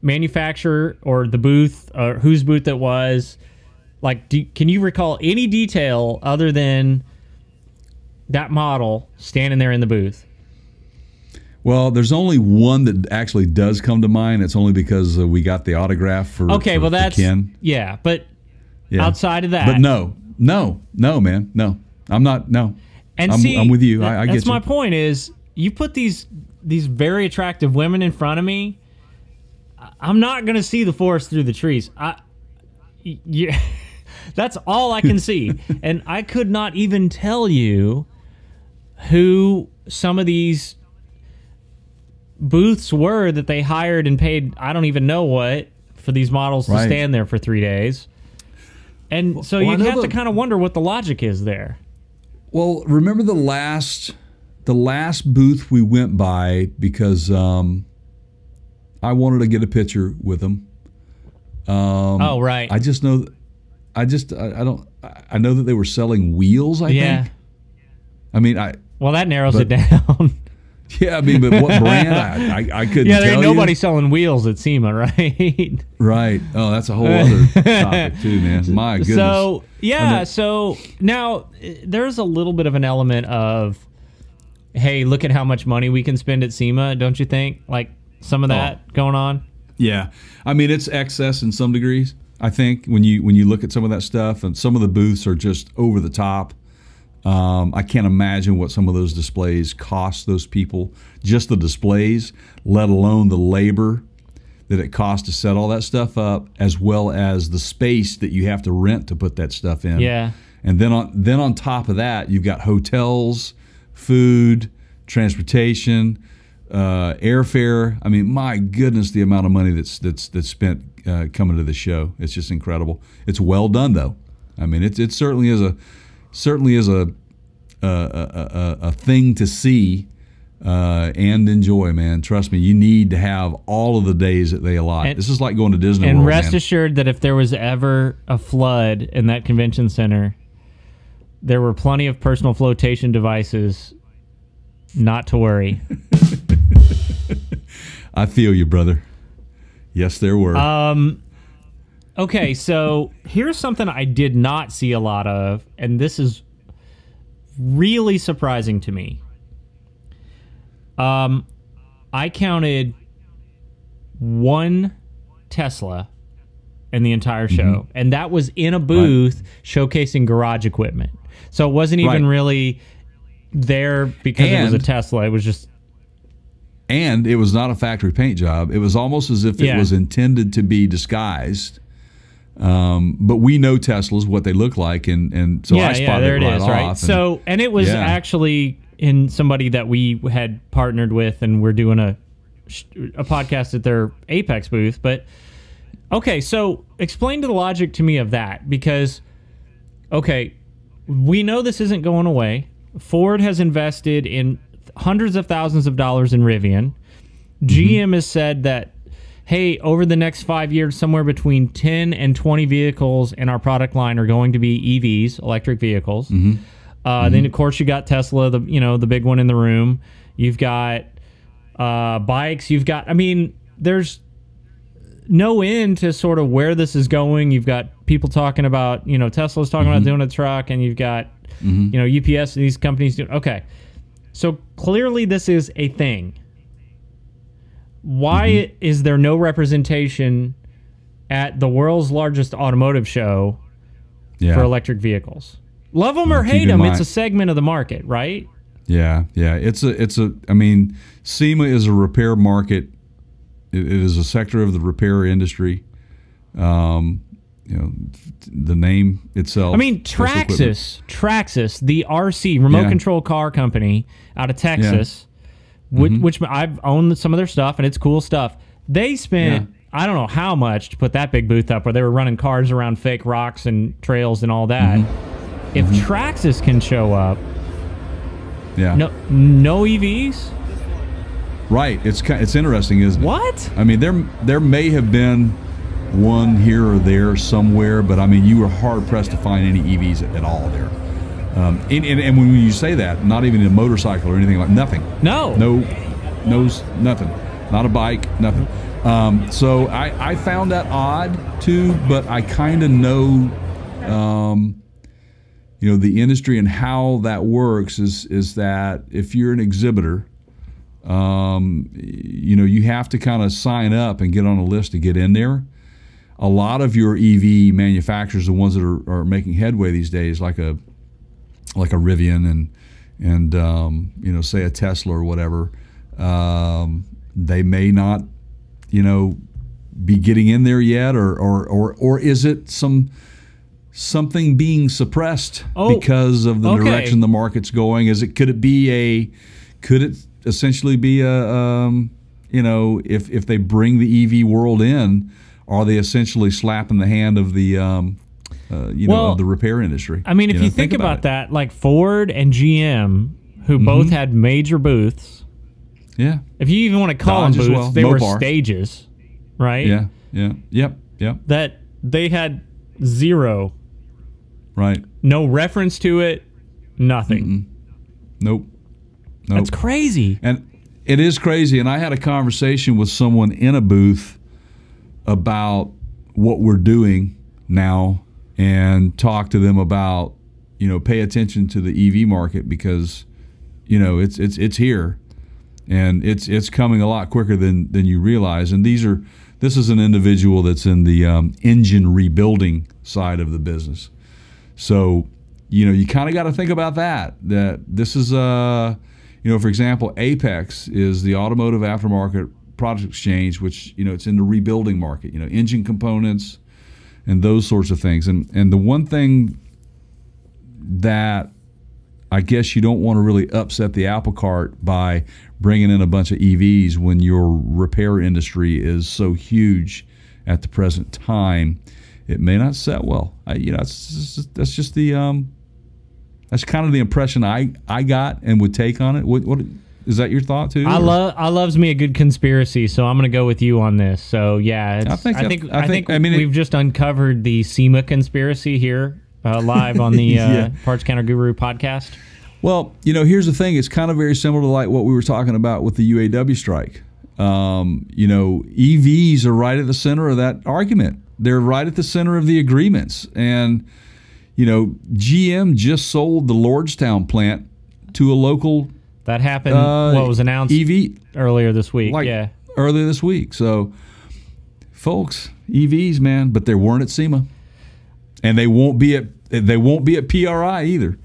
manufacturer or the booth or whose booth it was? Like, can you recall any detail other than that model standing there in the booth? Well, there's only one that actually does come to mind. It's only because we got the autograph for Ken. Yeah, but outside of that, but no, man. And I'm with you. I get you. That's my point is, you put these very attractive women in front of me, I'm not going to see the forest through the trees. That's all I can see. And I could not even tell you who some of these booths were that they hired and paid, I don't even know what, for these models to stand there for 3 days. And so you have to kind of wonder what the logic is there. Well, remember the last booth we went by, because I wanted to get a picture with them. Oh, right. I know that they were selling wheels, I think. I mean, well, that narrows it down. Yeah, I mean, but what brand? I couldn't tell you. Yeah, there ain't nobody selling wheels at SEMA, right? Right. Oh, that's a whole other topic too, man. My goodness. So, yeah, so now there's a little bit of an element of, hey, look at how much money we can spend at SEMA, don't you think? Like some of that going on? Yeah. I mean, it's excess in some degrees, I think, when you look at some of that stuff, and some of the booths are just over the top. I can't imagine what some of those displays cost those people, just the displays, let alone the labor that it costs to set all that stuff up, as well as the space that you have to rent to put that stuff in. Yeah. And then on top of that, you've got hotels, food, transportation, airfare. I mean, my goodness, the amount of money that's spent coming to the show. It's just incredible. It's well done, though. I mean, it certainly is a thing to see and enjoy, man. Trust me, you need to have all of the days that they allot. This is like going to Disney World. And rest assured that if there was ever a flood in that convention center, there were plenty of personal flotation devices. Not to worry. I feel you, brother. Yes, there were. Okay, so here's something I did not see a lot of, and this is really surprising to me. I counted one Tesla in the entire show, and that was in a booth showcasing garage equipment. So it wasn't even really there because it was a Tesla. It was just... And it was not a factory paint job. It was almost as if it was intended to be disguised. But we know Teslas, what they look like, and so I spotted it right off. Right? So, and it was actually in somebody that we had partnered with, and we're doing a podcast at their AAPEX booth. But okay, so explain the logic to me of that, because okay, we know this isn't going away. Ford has invested in hundreds of thousands of dollars in Rivian. GM has said that, hey, over the next 5 years, somewhere between 10 and 20 vehicles in our product line are going to be EVs, electric vehicles. Then, of course, you got Tesla, the the big one in the room. You've got bikes. You've got, I mean, there's no end to sort of where this is going. You've got people talking about, Tesla's talking about doing a truck, and you've got, UPS and these companies doing, okay. So clearly this is a thing. Why is there no representation at the world's largest automotive show for electric vehicles? Love them or hate them, it's a segment of the market, right? Yeah, yeah. It's a. I mean, SEMA is a repair market. It is a sector of the repair industry. The name itself. I mean, Traxxas, the RC remote control car company out of Texas, which I've owned some of their stuff, and it's cool stuff. They spent I don't know how much to put that big booth up where they were running cars around fake rocks and trails and all that. If Traxxas can show up, no EVs, right? It's interesting, isn't it? What? I mean, there may have been one here or there somewhere, but I mean, you were hard pressed to find any EVs at all there. And when you say that, not even a motorcycle or anything like nothing. No, nothing. Not a bike, nothing. So I found that odd too, but I kind of know. The industry and how that works is that if you're an exhibitor, you have to kind of sign up and get on a list to get in there. A lot of your EV manufacturers, the ones that are making headway these days, like a Rivian and say a Tesla or whatever, they may not be getting in there yet, or is it something being suppressed because of the direction the market's going? Could it essentially be a if they bring the EV world in, are they essentially slapping the hand of the of the repair industry? I mean, if you think about that, like Ford and GM, who both had major booths, if you even want to call them booths, they were stages, right? That they had zero. Right. No reference to it. Nothing. Nope. That's crazy. And it is crazy. And I had a conversation with someone in a booth about what we're doing now, and talked to them about, pay attention to the EV market, because, it's here, and it's coming a lot quicker than you realize. And this is an individual that's in the engine rebuilding side of the business. So, you kind of got to think about that this is, for example, AAPEX is the Automotive Aftermarket Product Exchange, which, it's in the rebuilding market, engine components and those sorts of things. And the one thing that I guess you don't want to really upset the apple cart by bringing in a bunch of EVs when your repair industry is so huge at the present time, it may not set well. That's kind of the impression I got and would take on it. What is that your thought too? I loves me a good conspiracy, so I'm going to go with you on this. So yeah, I mean, we've just uncovered the SEMA conspiracy here live on the Parts Counter Guru podcast. Well, here's the thing. It's kind of very similar to like what we were talking about with the UAW strike. EVs are right at the center of that argument. They're right at the center of the agreements. And, GM just sold the Lordstown plant to a local. That happened, what was announced EV earlier this week. Earlier this week. So, folks, EVs, man, but they weren't at SEMA. And they won't be at PRI either.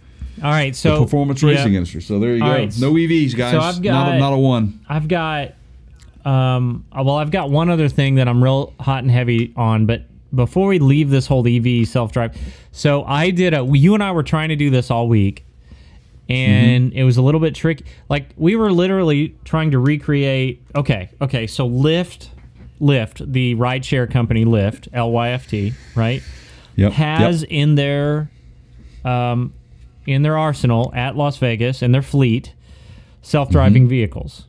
All right, so the performance racing industry. So there you go. Right. No EVs, guys. So I've got, not a one. I've got, I've got one other thing that I'm real hot and heavy on. But before we leave this whole EV self drive, so you and I were trying to do this all week, and it was a little bit tricky. Like we were literally trying to recreate. Okay. So Lyft, the rideshare company, Lyft, LYFT, right? Yep. Has in their arsenal at Las Vegas, in their fleet, self-driving vehicles.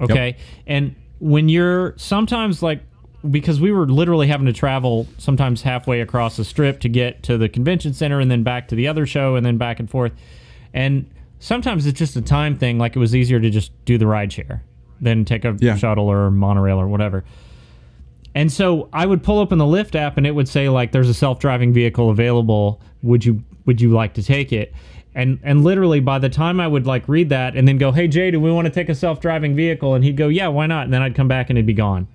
Okay. Yep. And when you're sometimes like, because we were literally having to travel sometimes halfway across the strip to get to the convention center and then back to the other show and then back and forth. And sometimes it's just a time thing. Like it was easier to just do the ride share than take a shuttle or monorail or whatever. And so I would pull up in the Lyft app and it would say like, there's a self-driving vehicle available. Would you like to take it? And literally by the time I would like read that and then go, hey Jay, do we want to take a self-driving vehicle? And he'd go, yeah, why not? And then I'd come back and it'd be gone.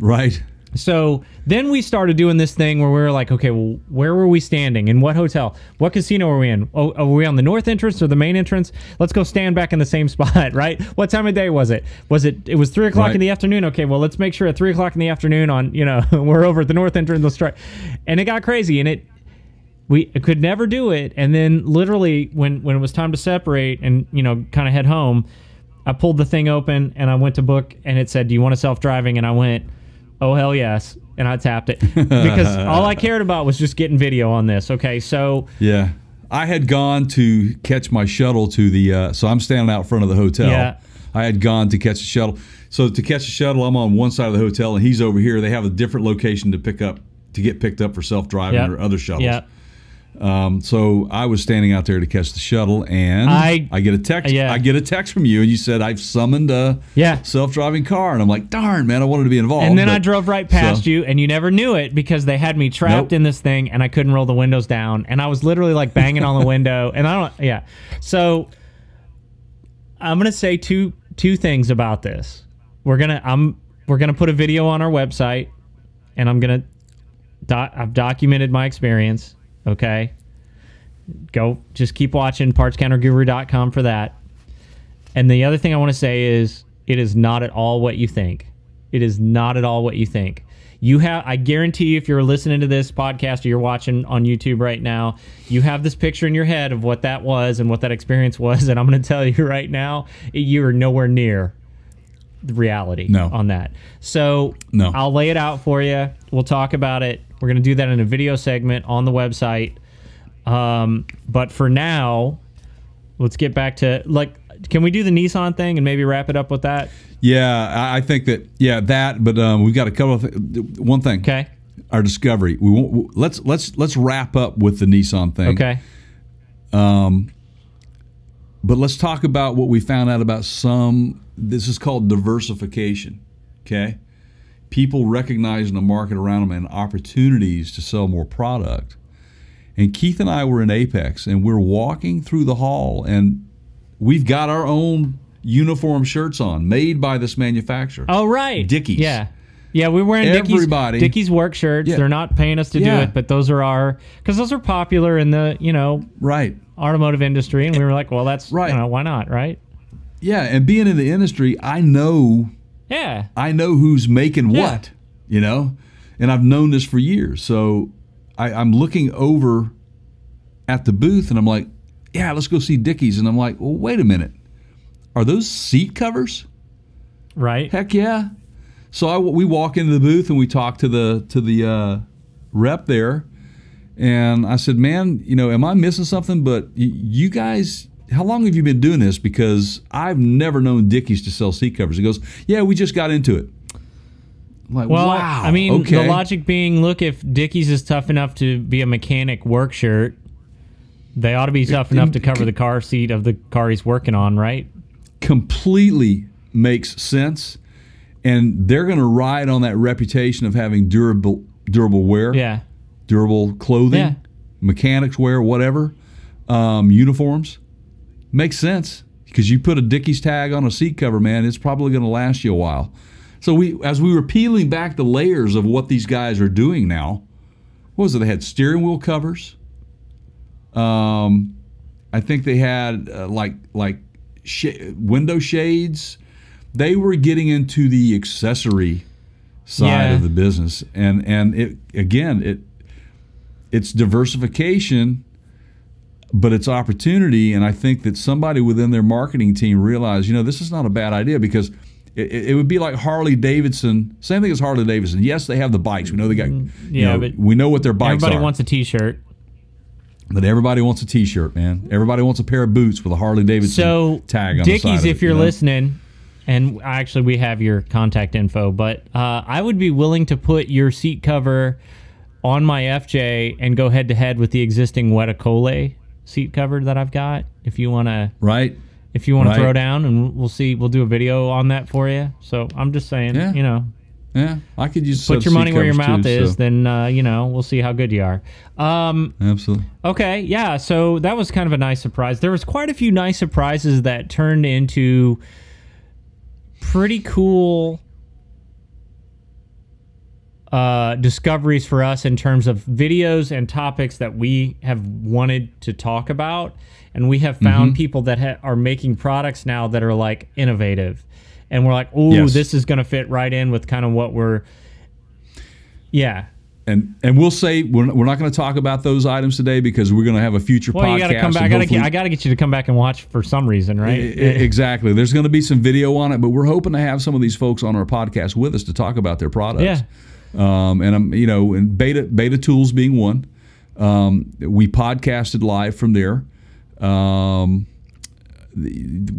Right. So then we started doing this thing where we were like, okay, well, where were we standing? In what hotel? What casino are we in? Oh, are we on the north entrance or the main entrance? Let's go stand back in the same spot, right? What time of day was it? It was 3 o'clock in the afternoon. Okay, well, let's make sure at 3 o'clock in the afternoon on, you know, we're over at the north entrance. Let's try. And it got crazy, and we could never do it. And then literally when it was time to separate and, you know, kind of head home, I pulled the thing open and I went to book, and it said, do you want a self-driving? And I went, oh, hell yes. And I tapped it because all I cared about was just getting video on this. Okay. So, yeah, I had gone to catch my shuttle to the, so I'm standing out front of the hotel. Yeah. I had gone to catch a shuttle. So to catch a shuttle, I'm on one side of the hotel and he's over here. They have a different location to pick up, to get picked up for self-driving or other shuttles. Yeah. So I was standing out there to catch the shuttle, and I get a text. Yeah. I get a text from you, and you said I've summoned a self-driving car, and I'm like, darn man, I wanted to be involved. And then I drove right past you, and you never knew it because they had me trapped in this thing, and I couldn't roll the windows down, and I was literally like banging on the window, and So I'm gonna say two things about this. We're gonna put a video on our website, and I've documented my experience. Okay, go just keep watching PartsCounterGuru.com for that. And the other thing I want to say is it is not at all what you think. It is not at all what you think. You have, I guarantee you, if you're listening to this podcast or you're watching on YouTube right now, you have this picture in your head of what that was and what that experience was. And I'm going to tell you right now, you are nowhere near the reality on that. So I'll lay it out for you. We'll talk about it. We're going to do that in a video segment on the website. But for now, let's get back to, like, can we do the Nissan thing and maybe wrap it up with that? Yeah, I think that, but we've got a couple of one thing. Okay. Our discovery. We won't, let's wrap up with the Nissan thing. Okay. But let's talk about what we found out about some, this is called diversification. Okay. People recognizing the market around them and opportunities to sell more product. And Keith and I were in Apex, and we're walking through the hall, and we've got our own uniform shirts on, made by this manufacturer. Oh, right. Dickies. Yeah. Yeah, we're wearing Dickies work shirts. Yeah. They're not paying us to do it, but those are our, because those are popular in the, you know, automotive industry. And we were like, well, that's, you know, why not, right? Yeah, and being in the industry, I know... Yeah. I know who's making what, you know, and I've known this for years. So I'm looking over at the booth and I'm like, yeah, let's go see Dickies. And I'm like, well, wait a minute. Are those seat covers? Right. Heck yeah. So we walk into the booth and we talk to the rep there. And I said, man, you know, am I missing something? But you guys... how long have you been doing this? Because I've never known Dickies to sell seat covers. He goes, yeah, we just got into it. I'm like, well, wow. I mean, the logic being, look, if Dickies is tough enough to be a mechanic work shirt, they ought to be tough enough to cover the car seat of the car he's working on, right? Completely makes sense. And they're going to ride on that reputation of having durable wear, durable clothing, mechanics wear, whatever, uniforms. Makes sense, because you put a Dickies tag on a seat cover, man, it's probably going to last you a while. So as we were peeling back the layers of what these guys are doing now, what was it? They had steering wheel covers. I think they had window shades. They were getting into the accessory side of the business, and it again it's diversification. But it's opportunity, and I think that somebody within their marketing team realized, you know, this is not a bad idea, because it would be like Harley Davidson. Same thing as Harley Davidson. Yes, they have the bikes. We know they got. You know, but we know what their bikes are. Everybody wants a T-shirt. But everybody wants a T-shirt, man. Everybody wants a pair of boots with a Harley Davidson tag on Dickies, the side of it, if you're listening, and actually we have your contact info, but I would be willing to put your seat cover on my FJ and go head-to-head with the existing Wetacole seat cover that I've got. If you want to... Right. If you want to throw down, and we'll see. We'll do a video on that for you. So I'm just saying, you know... Yeah, I could use put your money where your mouth is. Then you know, we'll see how good you are. Absolutely. Okay, yeah. So that was kind of a nice surprise. There was quite a few nice surprises that turned into pretty cool discoveries for us in terms of videos and topics that we have wanted to talk about, and we have found people that are making products now that are like innovative. And we're like, oh, this is going to fit right in with kind of what we're, And we'll say we're not going to talk about those items today because we're going to have a future podcast. You got to come back. I got to get you to come back and watch for some reason, right? Exactly. There's going to be some video on it, but we're hoping to have some of these folks on our podcast with us to talk about their products. Yeah. And I'm, you know, and Beta Tools being one. We podcasted live from there.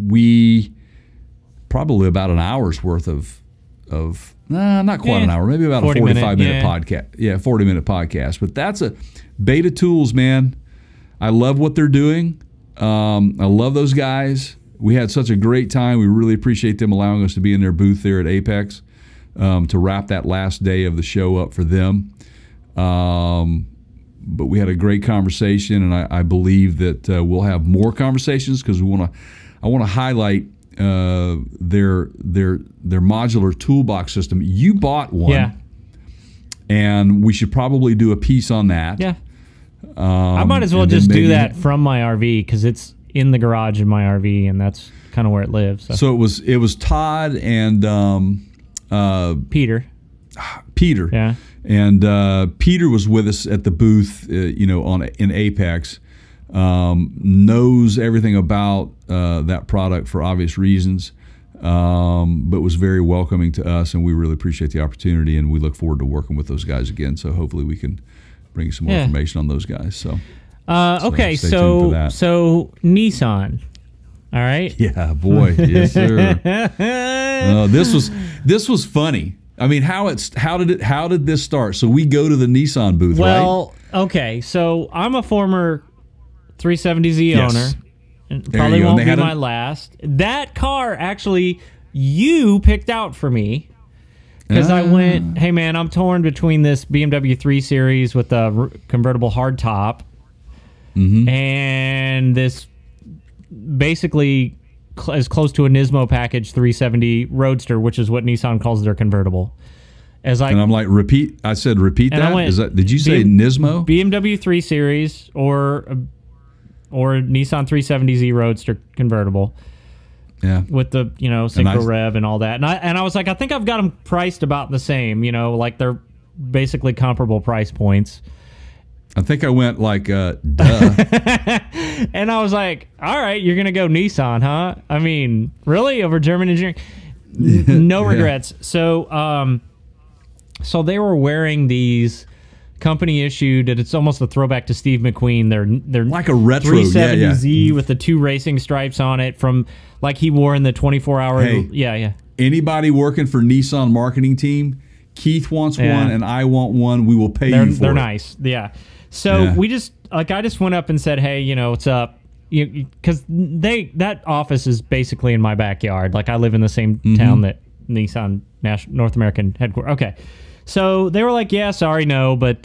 We probably about an hour's worth of not quite an hour, maybe about a 45-minute podcast. Yeah, 40-minute podcast. But that's a Beta Tools, man. I love what they're doing. I love those guys. We had such a great time. We really appreciate them allowing us to be in their booth there at AAPEX to wrap that last day of the show up for them. But we had a great conversation, and I believe that we'll have more conversations because we I want to highlight their modular toolbox system. You bought one, and we should probably do a piece on that. I might as well just do that from my RV because it's in the garage in my RV, and that's kind of where it lives. So, it was Todd and Peter, and Peter was with us at the booth, you know, in AAPEX. Knows everything about that product for obvious reasons, but was very welcoming to us, and we really appreciate the opportunity, and we look forward to working with those guys again. So hopefully we can bring some more information on those guys. So okay, so Nissan. All right. Yeah, boy. Yes, sir. This was funny. I mean, how did this start? So we go to the Nissan booth, right? Well, okay. So I'm a former 370Z owner, and probably won't be my last. That car, actually, you picked out for me because I went, hey, man, I'm torn between this BMW 3 Series with a convertible hardtop and this basically as close to a Nismo package 370 Roadster, which is what Nissan calls their convertible. And I'm like, repeat. I said, repeat that. Went, did you say Nismo? BMW 3 Series or Nissan 370Z Roadster convertible. Yeah. With the, you know, synchro rev and all that. And I was like, I think I've got them priced about the same, you know, like they're basically comparable price points. I think I went like, duh. And I was like, all right, you're going to go Nissan, huh? I mean, really? Over German engineering? No regrets. So, so they were wearing these company issued, and it's almost a throwback to Steve McQueen. They're like a retro 370Z with the two racing stripes on it from like he wore in the 24-hour. Hey, anybody working for Nissan marketing team, Keith wants one and I want one. We will pay you for it. They're nice. Yeah. So we just I just went up and said, hey, you know, what's up? Because that office is basically in my backyard. Like I live in the same town that Nissan North American headquarters. Okay. So they were like, yeah, sorry, no, but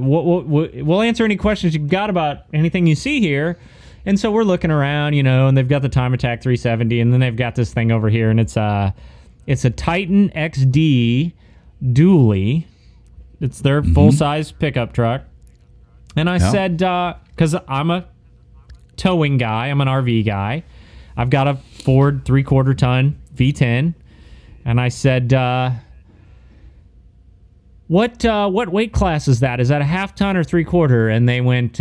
we'll answer any questions you've got about anything you see here. And so we're looking around, you know, and they've got the Time Attack 370, and then they've got this thing over here, and it's a Titan XD dually. It's their full-size pickup truck. And I said, because I'm a towing guy, I'm an RV guy. I've got a Ford 3/4-ton V10, and I said... What weight class is that? Is that a half ton or 3/4? And they went,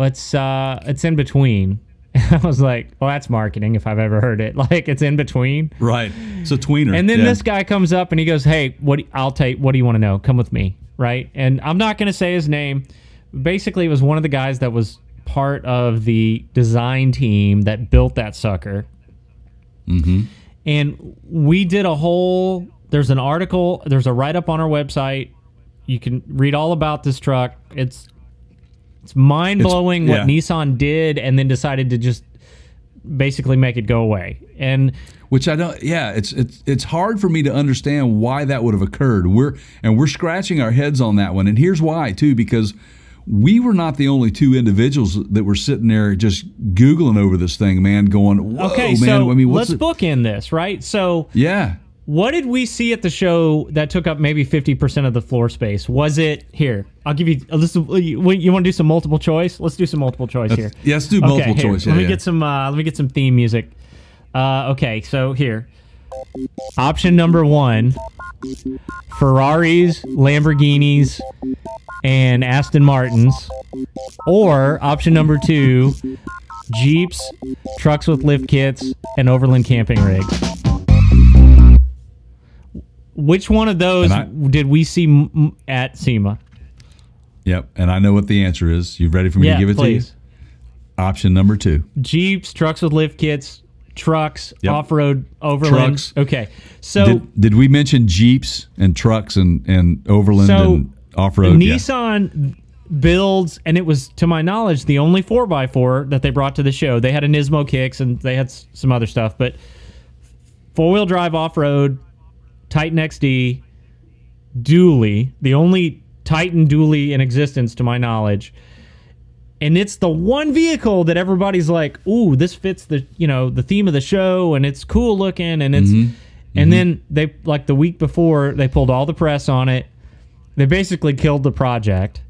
it's in between. And I was like, well, that's marketing if I've ever heard it. Like it's in between. Right. It's a tweener. And then this guy comes up and he goes, hey, what do you want to know? Come with me. Right. And I'm not going to say his name, basically was one of the guys that was part of the design team that built that sucker. Mm-hmm. And we did a whole, there's an article, there's a write-up on our website. You can read all about this truck. It's mind-blowing what Nissan did and then decided to just basically make it go away. And which I don't, it's hard for me to understand why that would have occurred. We're scratching our heads on that one. And here's why too, because we were not the only two individuals that were sitting there just Googling over this thing, man, going, whoa, okay, man. So I mean, let's bookend this, right? So yeah, what did we see at the show that took up maybe 50% of the floor space? Was it here? I'll give you. You want to do some multiple choice? Let's do some multiple choice here. Yeah, let's do multiple choice. Yeah, let me get some. Let me get some theme music. Okay, so here, option number one: Ferraris, Lamborghinis, and Aston Martins, or option number two: Jeeps, trucks with lift kits, and overland camping rigs. Which one of those did we see at SEMA? Yep, and I know what the answer is. You ready for me to give it to you? Option number two. Jeeps, trucks with lift kits, trucks, off-road, overland. Trucks. Okay, so... Did we mention Jeeps and trucks and overland and off-road? Nissan builds, and it was, to my knowledge, the only 4x4 that they brought to the show. They had a Nismo Kicks, and they had some other stuff, but four-wheel drive off-road... Titan XD, dually, the only Titan dually in existence to my knowledge, and it's the one vehicle that everybody's like, "Ooh, this fits the the theme of the show, and it's cool looking, and it's." And then they the week before they pulled all the press on it. They basically killed the project.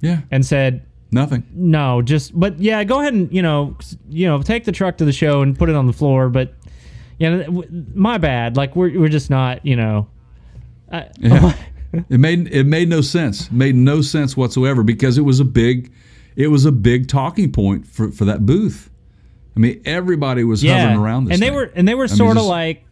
Yeah, and said nothing. No, just but yeah, go ahead and take the truck to the show and put it on the floor, but. Yeah, my bad. Like we're just not, it made no sense. It made no sense whatsoever because it was a big talking point for that booth. I mean, everybody was hovering around this. And they were sort of like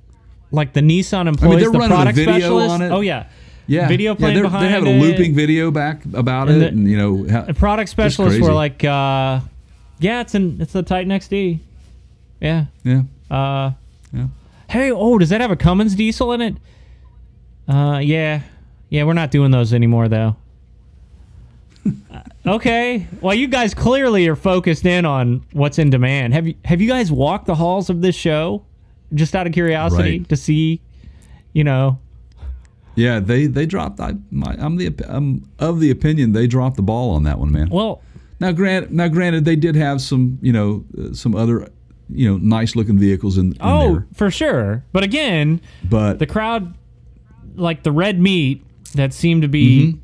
the Nissan employees, they're running product a video specialists. On it. Oh yeah. Yeah. Video playing behind it. They had a looping video back about it and the product specialists were like yeah, it's the Titan XD. Yeah. Yeah. Hey, does that have a Cummins diesel in it? Yeah, we're not doing those anymore, though. Okay. Well, you guys clearly are focused in on what's in demand. Have you guys walked the halls of this show? Just out of curiosity to see, Yeah, they dropped. I'm of the opinion they dropped the ball on that one, man. Well, now granted, they did have some, some other. Nice looking vehicles in there. For sure. But again, the crowd, like the red meat that seemed to be,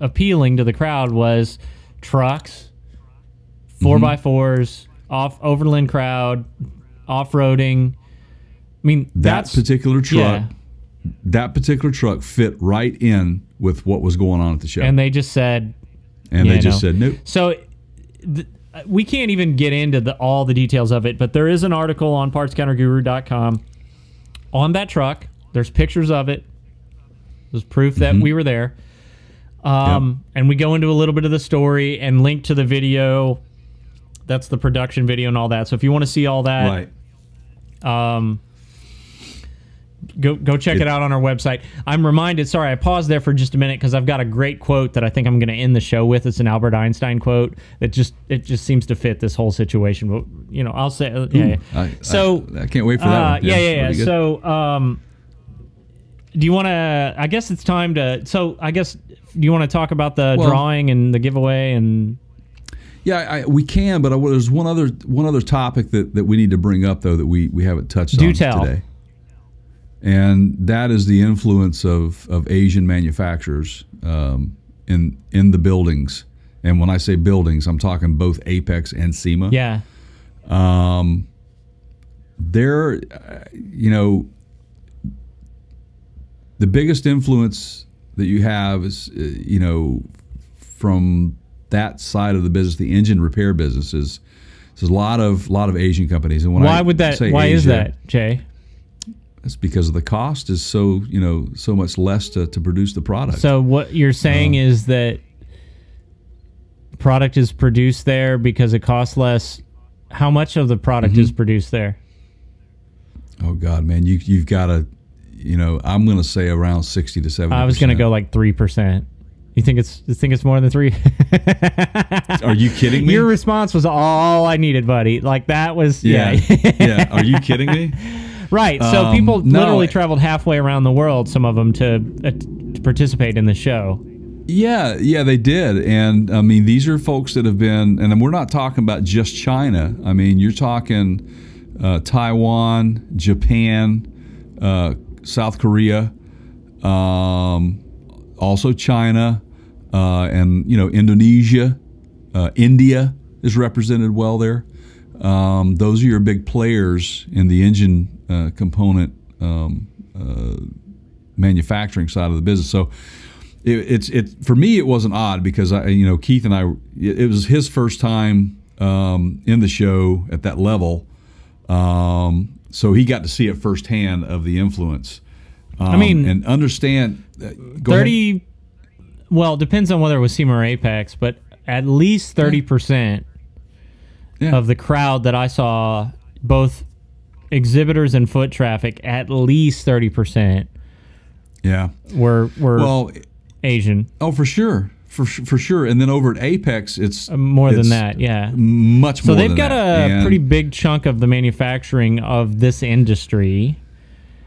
appealing to the crowd was trucks, 4x4s, overland crowd, off-roading. I mean, that particular truck fit right in with what was going on at the show. And they just said, nope. So we can't even get into all the details of it, but there is an article on PartsCounterGuru.com on that truck. There's pictures of it. There's proof that we were there. And we go into a little bit of the story and link to the video. That's the production video and all that. So if you want to see all that, go check it out on our website. I'm reminded, sorry, I paused there for just a minute because I've got a great quote that I think I'm going to end the show with. It's an Albert Einstein quote that just seems to fit this whole situation. But I'll say I can't wait for that. Yeah. So do you want to? I guess it's time to. So I guess do you want to talk about the drawing and the giveaway and? Yeah, we can. But there's one other topic that we need to bring up though that we haven't touched on today. And that is the influence of Asian manufacturers in the buildings. And when I say buildings, I'm talking both AAPEX and SEMA. Yeah. They're, the biggest influence that you have is, from that side of the business, the engine repair business is there's a lot of Asian companies. And when why is that, Jay? It's because of the cost is so so much less to produce the product. So what you're saying is that product is produced there because it costs less, how much of the product is produced there? Oh God, man, you've got to, you know, I'm going to say around 60 to 70%. I was going to go like 3%. You think it's more than 3? Are you kidding me? Your response was all I needed, buddy. Like that was, yeah. Are you kidding me? Right. So people literally traveled halfway around the world, some of them, to participate in the show. Yeah, yeah, they did. And I mean, these are folks that have been, and we're not talking about just China. I mean, you're talking Taiwan, Japan, South Korea, also China, and, you know, Indonesia, India is represented well there. Those are your big players in the engine component manufacturing side of the business. So for me, it wasn't odd because you know, Keith and I, it was his first time in the show at that level. So he got to see it firsthand of the influence. I mean, and understand. Well, it depends on whether it was SEMA or AAPEX, but at least 30% of the crowd that I saw, both exhibitors and foot traffic, at least 30%. Yeah, were Asian. Oh, for sure, for sure. And then over at AAPEX, it's more than that. Yeah, much more. So they've got a pretty big chunk of the manufacturing of this industry.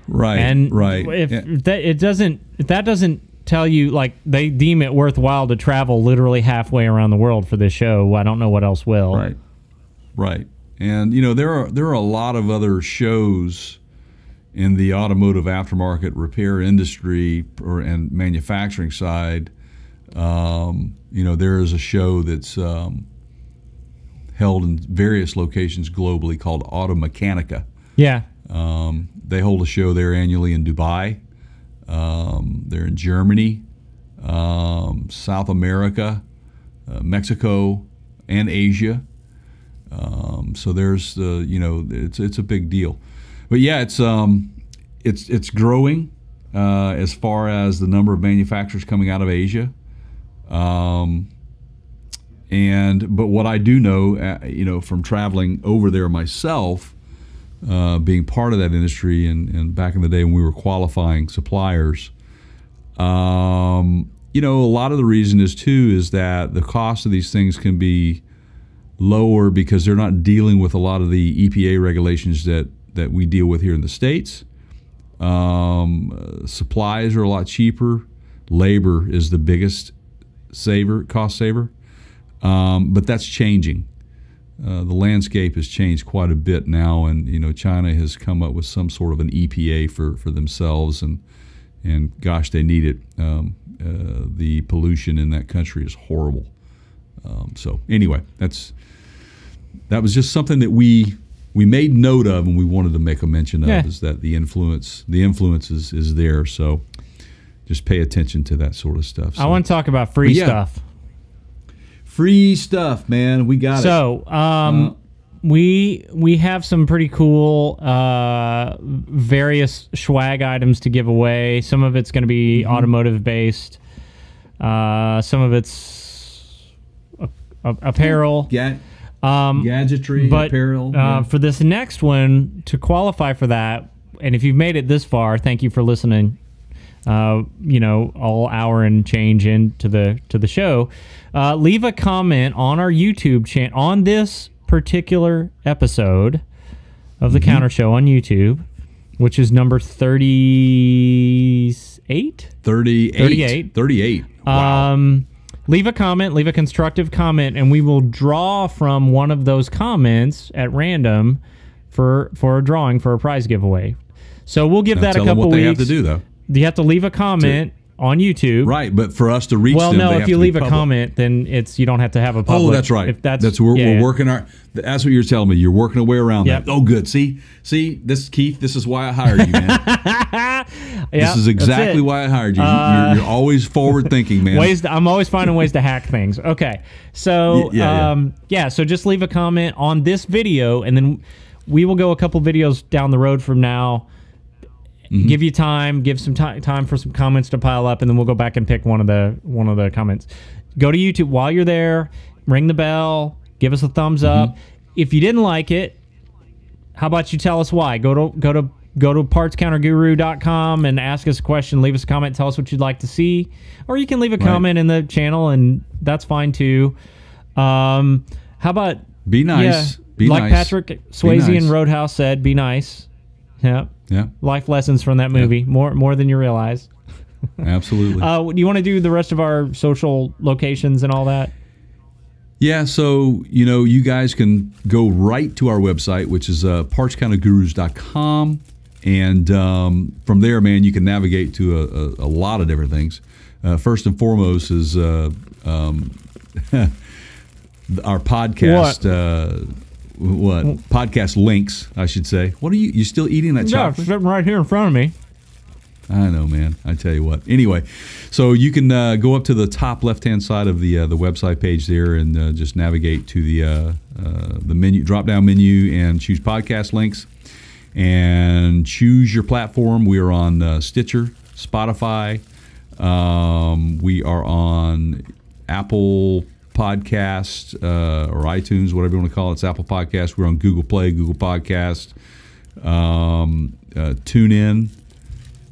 Right, and if that doesn't tell you, like, they deem it worthwhile to travel literally halfway around the world for this show, I don't know what else will. Right, right. And you know, there are a lot of other shows in the automotive aftermarket repair industry and manufacturing side. You know, there is a show that's held in various locations globally called Auto Mechanica. Yeah. They hold a show there annually in Dubai. They're in Germany, South America, Mexico, and Asia. So there's the, you know, it's a big deal. But yeah, it's growing as far as the number of manufacturers coming out of Asia. But what I do know, you know, from traveling over there myself, being part of that industry, and back in the day when we were qualifying suppliers, you know, a lot of the reason is too is that the cost of these things can be lower because they're not dealing with a lot of the EPA regulations that we deal with here in the States. Supplies are a lot cheaper. Labor is the biggest saver, cost saver. But that's changing. The landscape has changed quite a bit now, and you know, China has come up with some sort of an EPA for themselves, and gosh, they need it. The pollution in that country is horrible. So anyway, that was just something that we made note of, and we wanted to make a mention of, is that the influence is there. So just pay attention to that sort of stuff. So, I want to talk about free stuff. Free stuff, man. We got it. So we have some pretty cool various swag items to give away. Some of it's going to be automotive based. Some of it's apparel. Yeah. Gadgetry, but, apparel. For this next one, to qualify for that, and if you've made it this far, thank you for listening. You know, all hour and change into the show. Leave a comment on our YouTube channel on this particular episode of the Counter Show on YouTube, which is number 38. 38. Wow. Leave a comment, leave a constructive comment, and we will draw from one of those comments at random for a drawing for a prize giveaway. So we'll give that a couple weeks. They have to do though. You have to leave a comment on YouTube, right? But for us to reach them, no. If you leave a comment, then you don't have to have a public. Oh, that's right. If that's where we're working our. That's what you're telling me. You're working a way around that. Oh, good. See, this Keith. This is why I hired you, man. This is exactly why I hired you. You're always forward thinking, man. I'm always finding ways to hack things. Okay, so so just leave a comment on this video, and then we will go a couple videos down the road from now. Give you time, give some time for some comments to pile up, and then we'll go back and pick one of the comments. Go to YouTube while you're there ring the bell, give us a thumbs up. If you didn't like it, how about you tell us why? Go to PartsCounterGuru.com and ask us a question, leave us a comment, tell us what you'd like to see, or you can leave a comment in the channel, and that's fine too. How about be nice? Yeah, be like nice. Patrick Swayze and Roadhouse said, be nice. Yeah, yeah. Life lessons from that movie, more than you realize. Absolutely. Do you want to do the rest of our social locations and all that? Yeah, so, you know, you guys can go right to our website, which is PartsCounterGurus.com. And from there, man, you can navigate to a lot of different things. First and foremost is our podcast. What? Podcast links, I should say. What are you? You still eating that chocolate? Yeah, sitting right here in front of me. I know, man. I tell you what. Anyway, so you can go up to the top left-hand side of the website page there, and just navigate to the menu, drop-down menu, and choose podcast links, and choose your platform. We are on Stitcher, Spotify. We are on Apple Podcast or iTunes, whatever you want to call it. It's Apple Podcast. We're on Google Play, Google Podcast, TuneIn.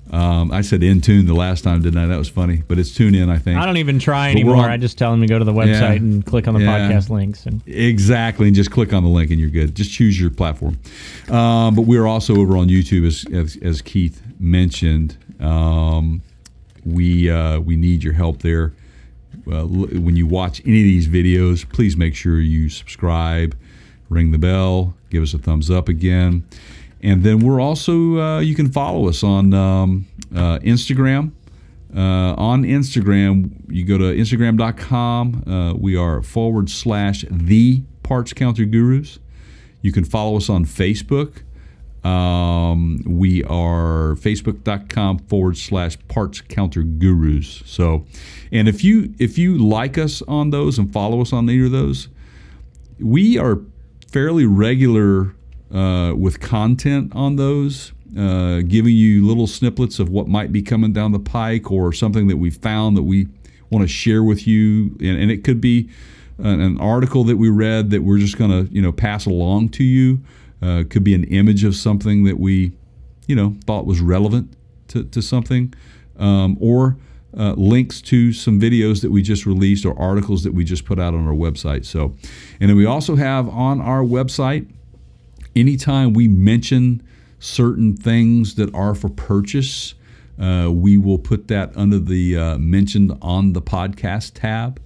I said in tune the last time, didn't I? That was funny, but it's tune in, I think. I don't even try anymore. I just tell them to go to the website and click on the podcast links. And exactly, and just click on the link and you're good. Just choose your platform. But we're also over on YouTube, as Keith mentioned. We need your help there. When you watch any of these videos, please make sure you subscribe, ring the bell, give us a thumbs up again. And then we're also, you can follow us on Instagram. On Instagram, you go to Instagram.com. We are /ThePartsCounterGurus. You can follow us on Facebook. We are Facebook.com/PartsCounterGurus. So, and if you like us on those and follow us on either of those, we are fairly regular with content on those, giving you little snippets of what might be coming down the pike, or something that we found that we want to share with you. And it could be an article that we read that we're just going to, you know, pass along to you. It could be an image of something that we, you know, thought was relevant to something, or links to some videos that we just released, or articles that we just put out on our website. So, and then we also have on our website, anytime we mention certain things that are for purchase, we will put that under the mentioned on the podcast tab.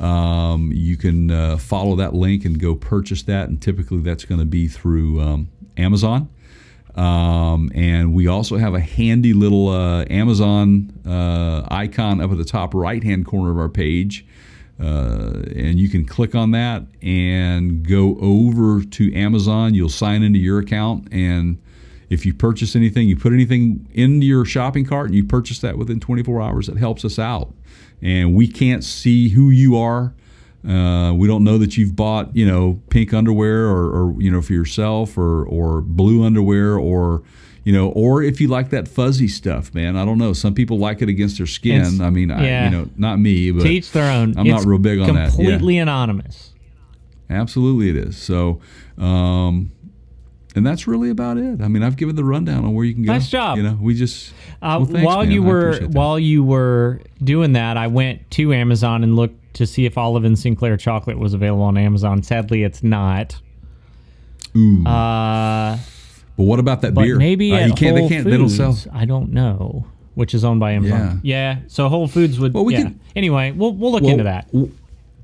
You can follow that link and go purchase that. And typically that's going to be through Amazon. And we also have a handy little Amazon icon up at the top right-hand corner of our page. And you can click on that and go over to Amazon. You'll sign into your account, and if you purchase anything, you put anything into your shopping cart, and you purchase that within 24 hours, it helps us out. And we can't see who you are. We don't know that you've bought, you know, pink underwear, or you know, for yourself, or blue underwear, or you know, or if you like that fuzzy stuff, man. I don't know. Some people like it against their skin. It's, I mean, I, you know, not me, but to each their own. I'm not real big on that. Completely anonymous. Absolutely, it is. So, and that's really about it. I mean, I've given the rundown on where you can go. Nice job. You know, we just well, thanks, while man. while you were doing that, I went to Amazon and looked to see if Olive and Sinclair chocolate was available on Amazon. Sadly, it's not. Ooh. But what about that beer? Maybe at Whole Foods. They don't sell. I don't know, which is owned by Amazon. Yeah. So Whole Foods would. Well, we can, anyway, we'll look into that.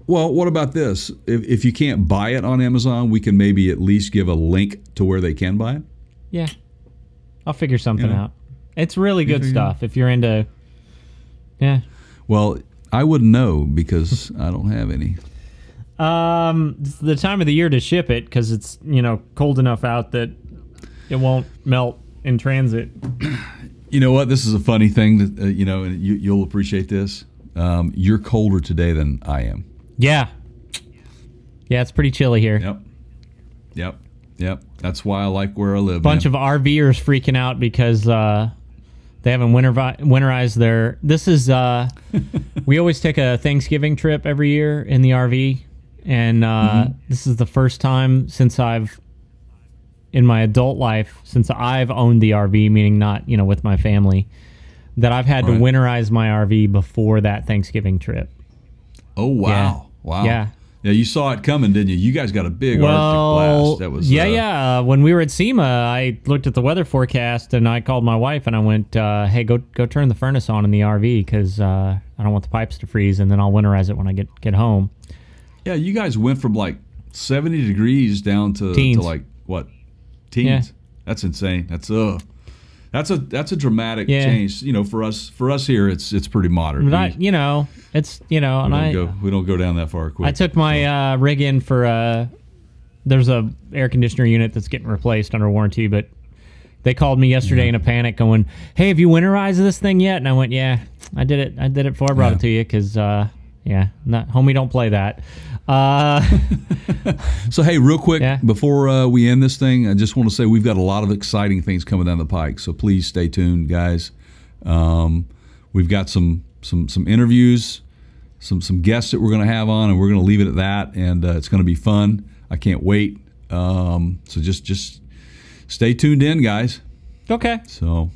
Well, what about this? If you can't buy it on Amazon, we can maybe at least give a link to where they can buy it. Yeah, I'll figure something out. It's really good stuff if you're into. Yeah. Well, I wouldn't know because I don't have any. It's the time of the year to ship it, because it's, you know, cold enough out that it won't melt in transit. You know what? This is a funny thing that you know, and you'll appreciate this. You're colder today than I am. Yeah. Yeah, it's pretty chilly here. Yep. That's why I like where I live. Bunch of RVers freaking out because they haven't winterized their. This is we always take a Thanksgiving trip every year in the RV, And this is the first time since I've, in my adult life, since I've owned the RV, meaning not, you know, with my family, that I've had to winterize my RV before that Thanksgiving trip. Oh, wow. Yeah. Wow. Yeah. Yeah, you saw it coming, didn't you? You guys got a big Arctic blast. That was yeah. When we were at SEMA, I looked at the weather forecast and I called my wife and I went, "Hey, go turn the furnace on in the RV because I don't want the pipes to freeze, and then I'll winterize it when I get home." Yeah, you guys went from like 70 degrees down to like what? Teens. Yeah. That's insane. That's a dramatic change. You know, for us here, it's pretty modern. But we don't go down that far quick. I took my rig in for there's a air conditioner unit that's getting replaced under warranty, but they called me yesterday in a panic, going, "Hey, have you winterized this thing yet?" And I went, "Yeah, I did it. I did it before I brought it to you, because homie, don't play that." So, hey, real quick, before we end this thing, I just want to say we've got a lot of exciting things coming down the pike. So please stay tuned, guys. We've got some interviews, some guests that we're going to have on, and we're going to leave it at that. And it's going to be fun. I can't wait. So just stay tuned in, guys. Okay. So.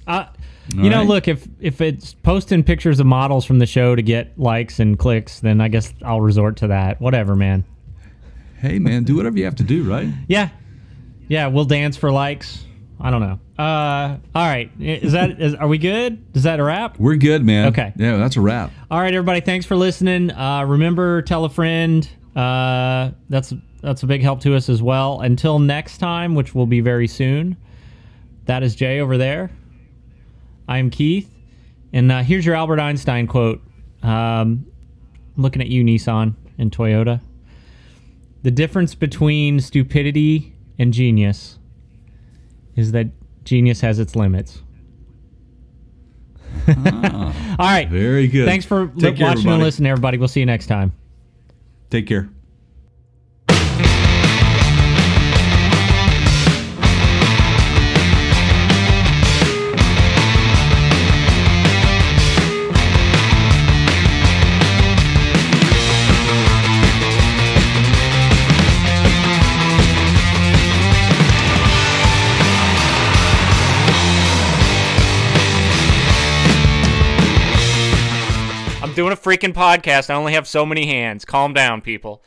You know, look, if it's posting pictures of models from the show to get likes and clicks, then I guess I'll resort to that. Whatever, man. Hey, man, do whatever you have to do, right? Yeah. Yeah, we'll dance for likes. I don't know. All right. Are we good? Is that a wrap? We're good, man. Okay. Yeah, that's a wrap. All right, everybody. Thanks for listening. Remember, tell a friend. That's a big help to us as well. Until next time, which will be very soon, that is Jay over there. I'm Keith, and here's your Albert Einstein quote. Looking at you, Nissan and Toyota. The difference between stupidity and genius is that genius has its limits. Ah, all right. Very good. Thanks for watching and listening, everybody. We'll see you next time. Take care. Doing a freaking podcast. I only have so many hands. Calm down, people.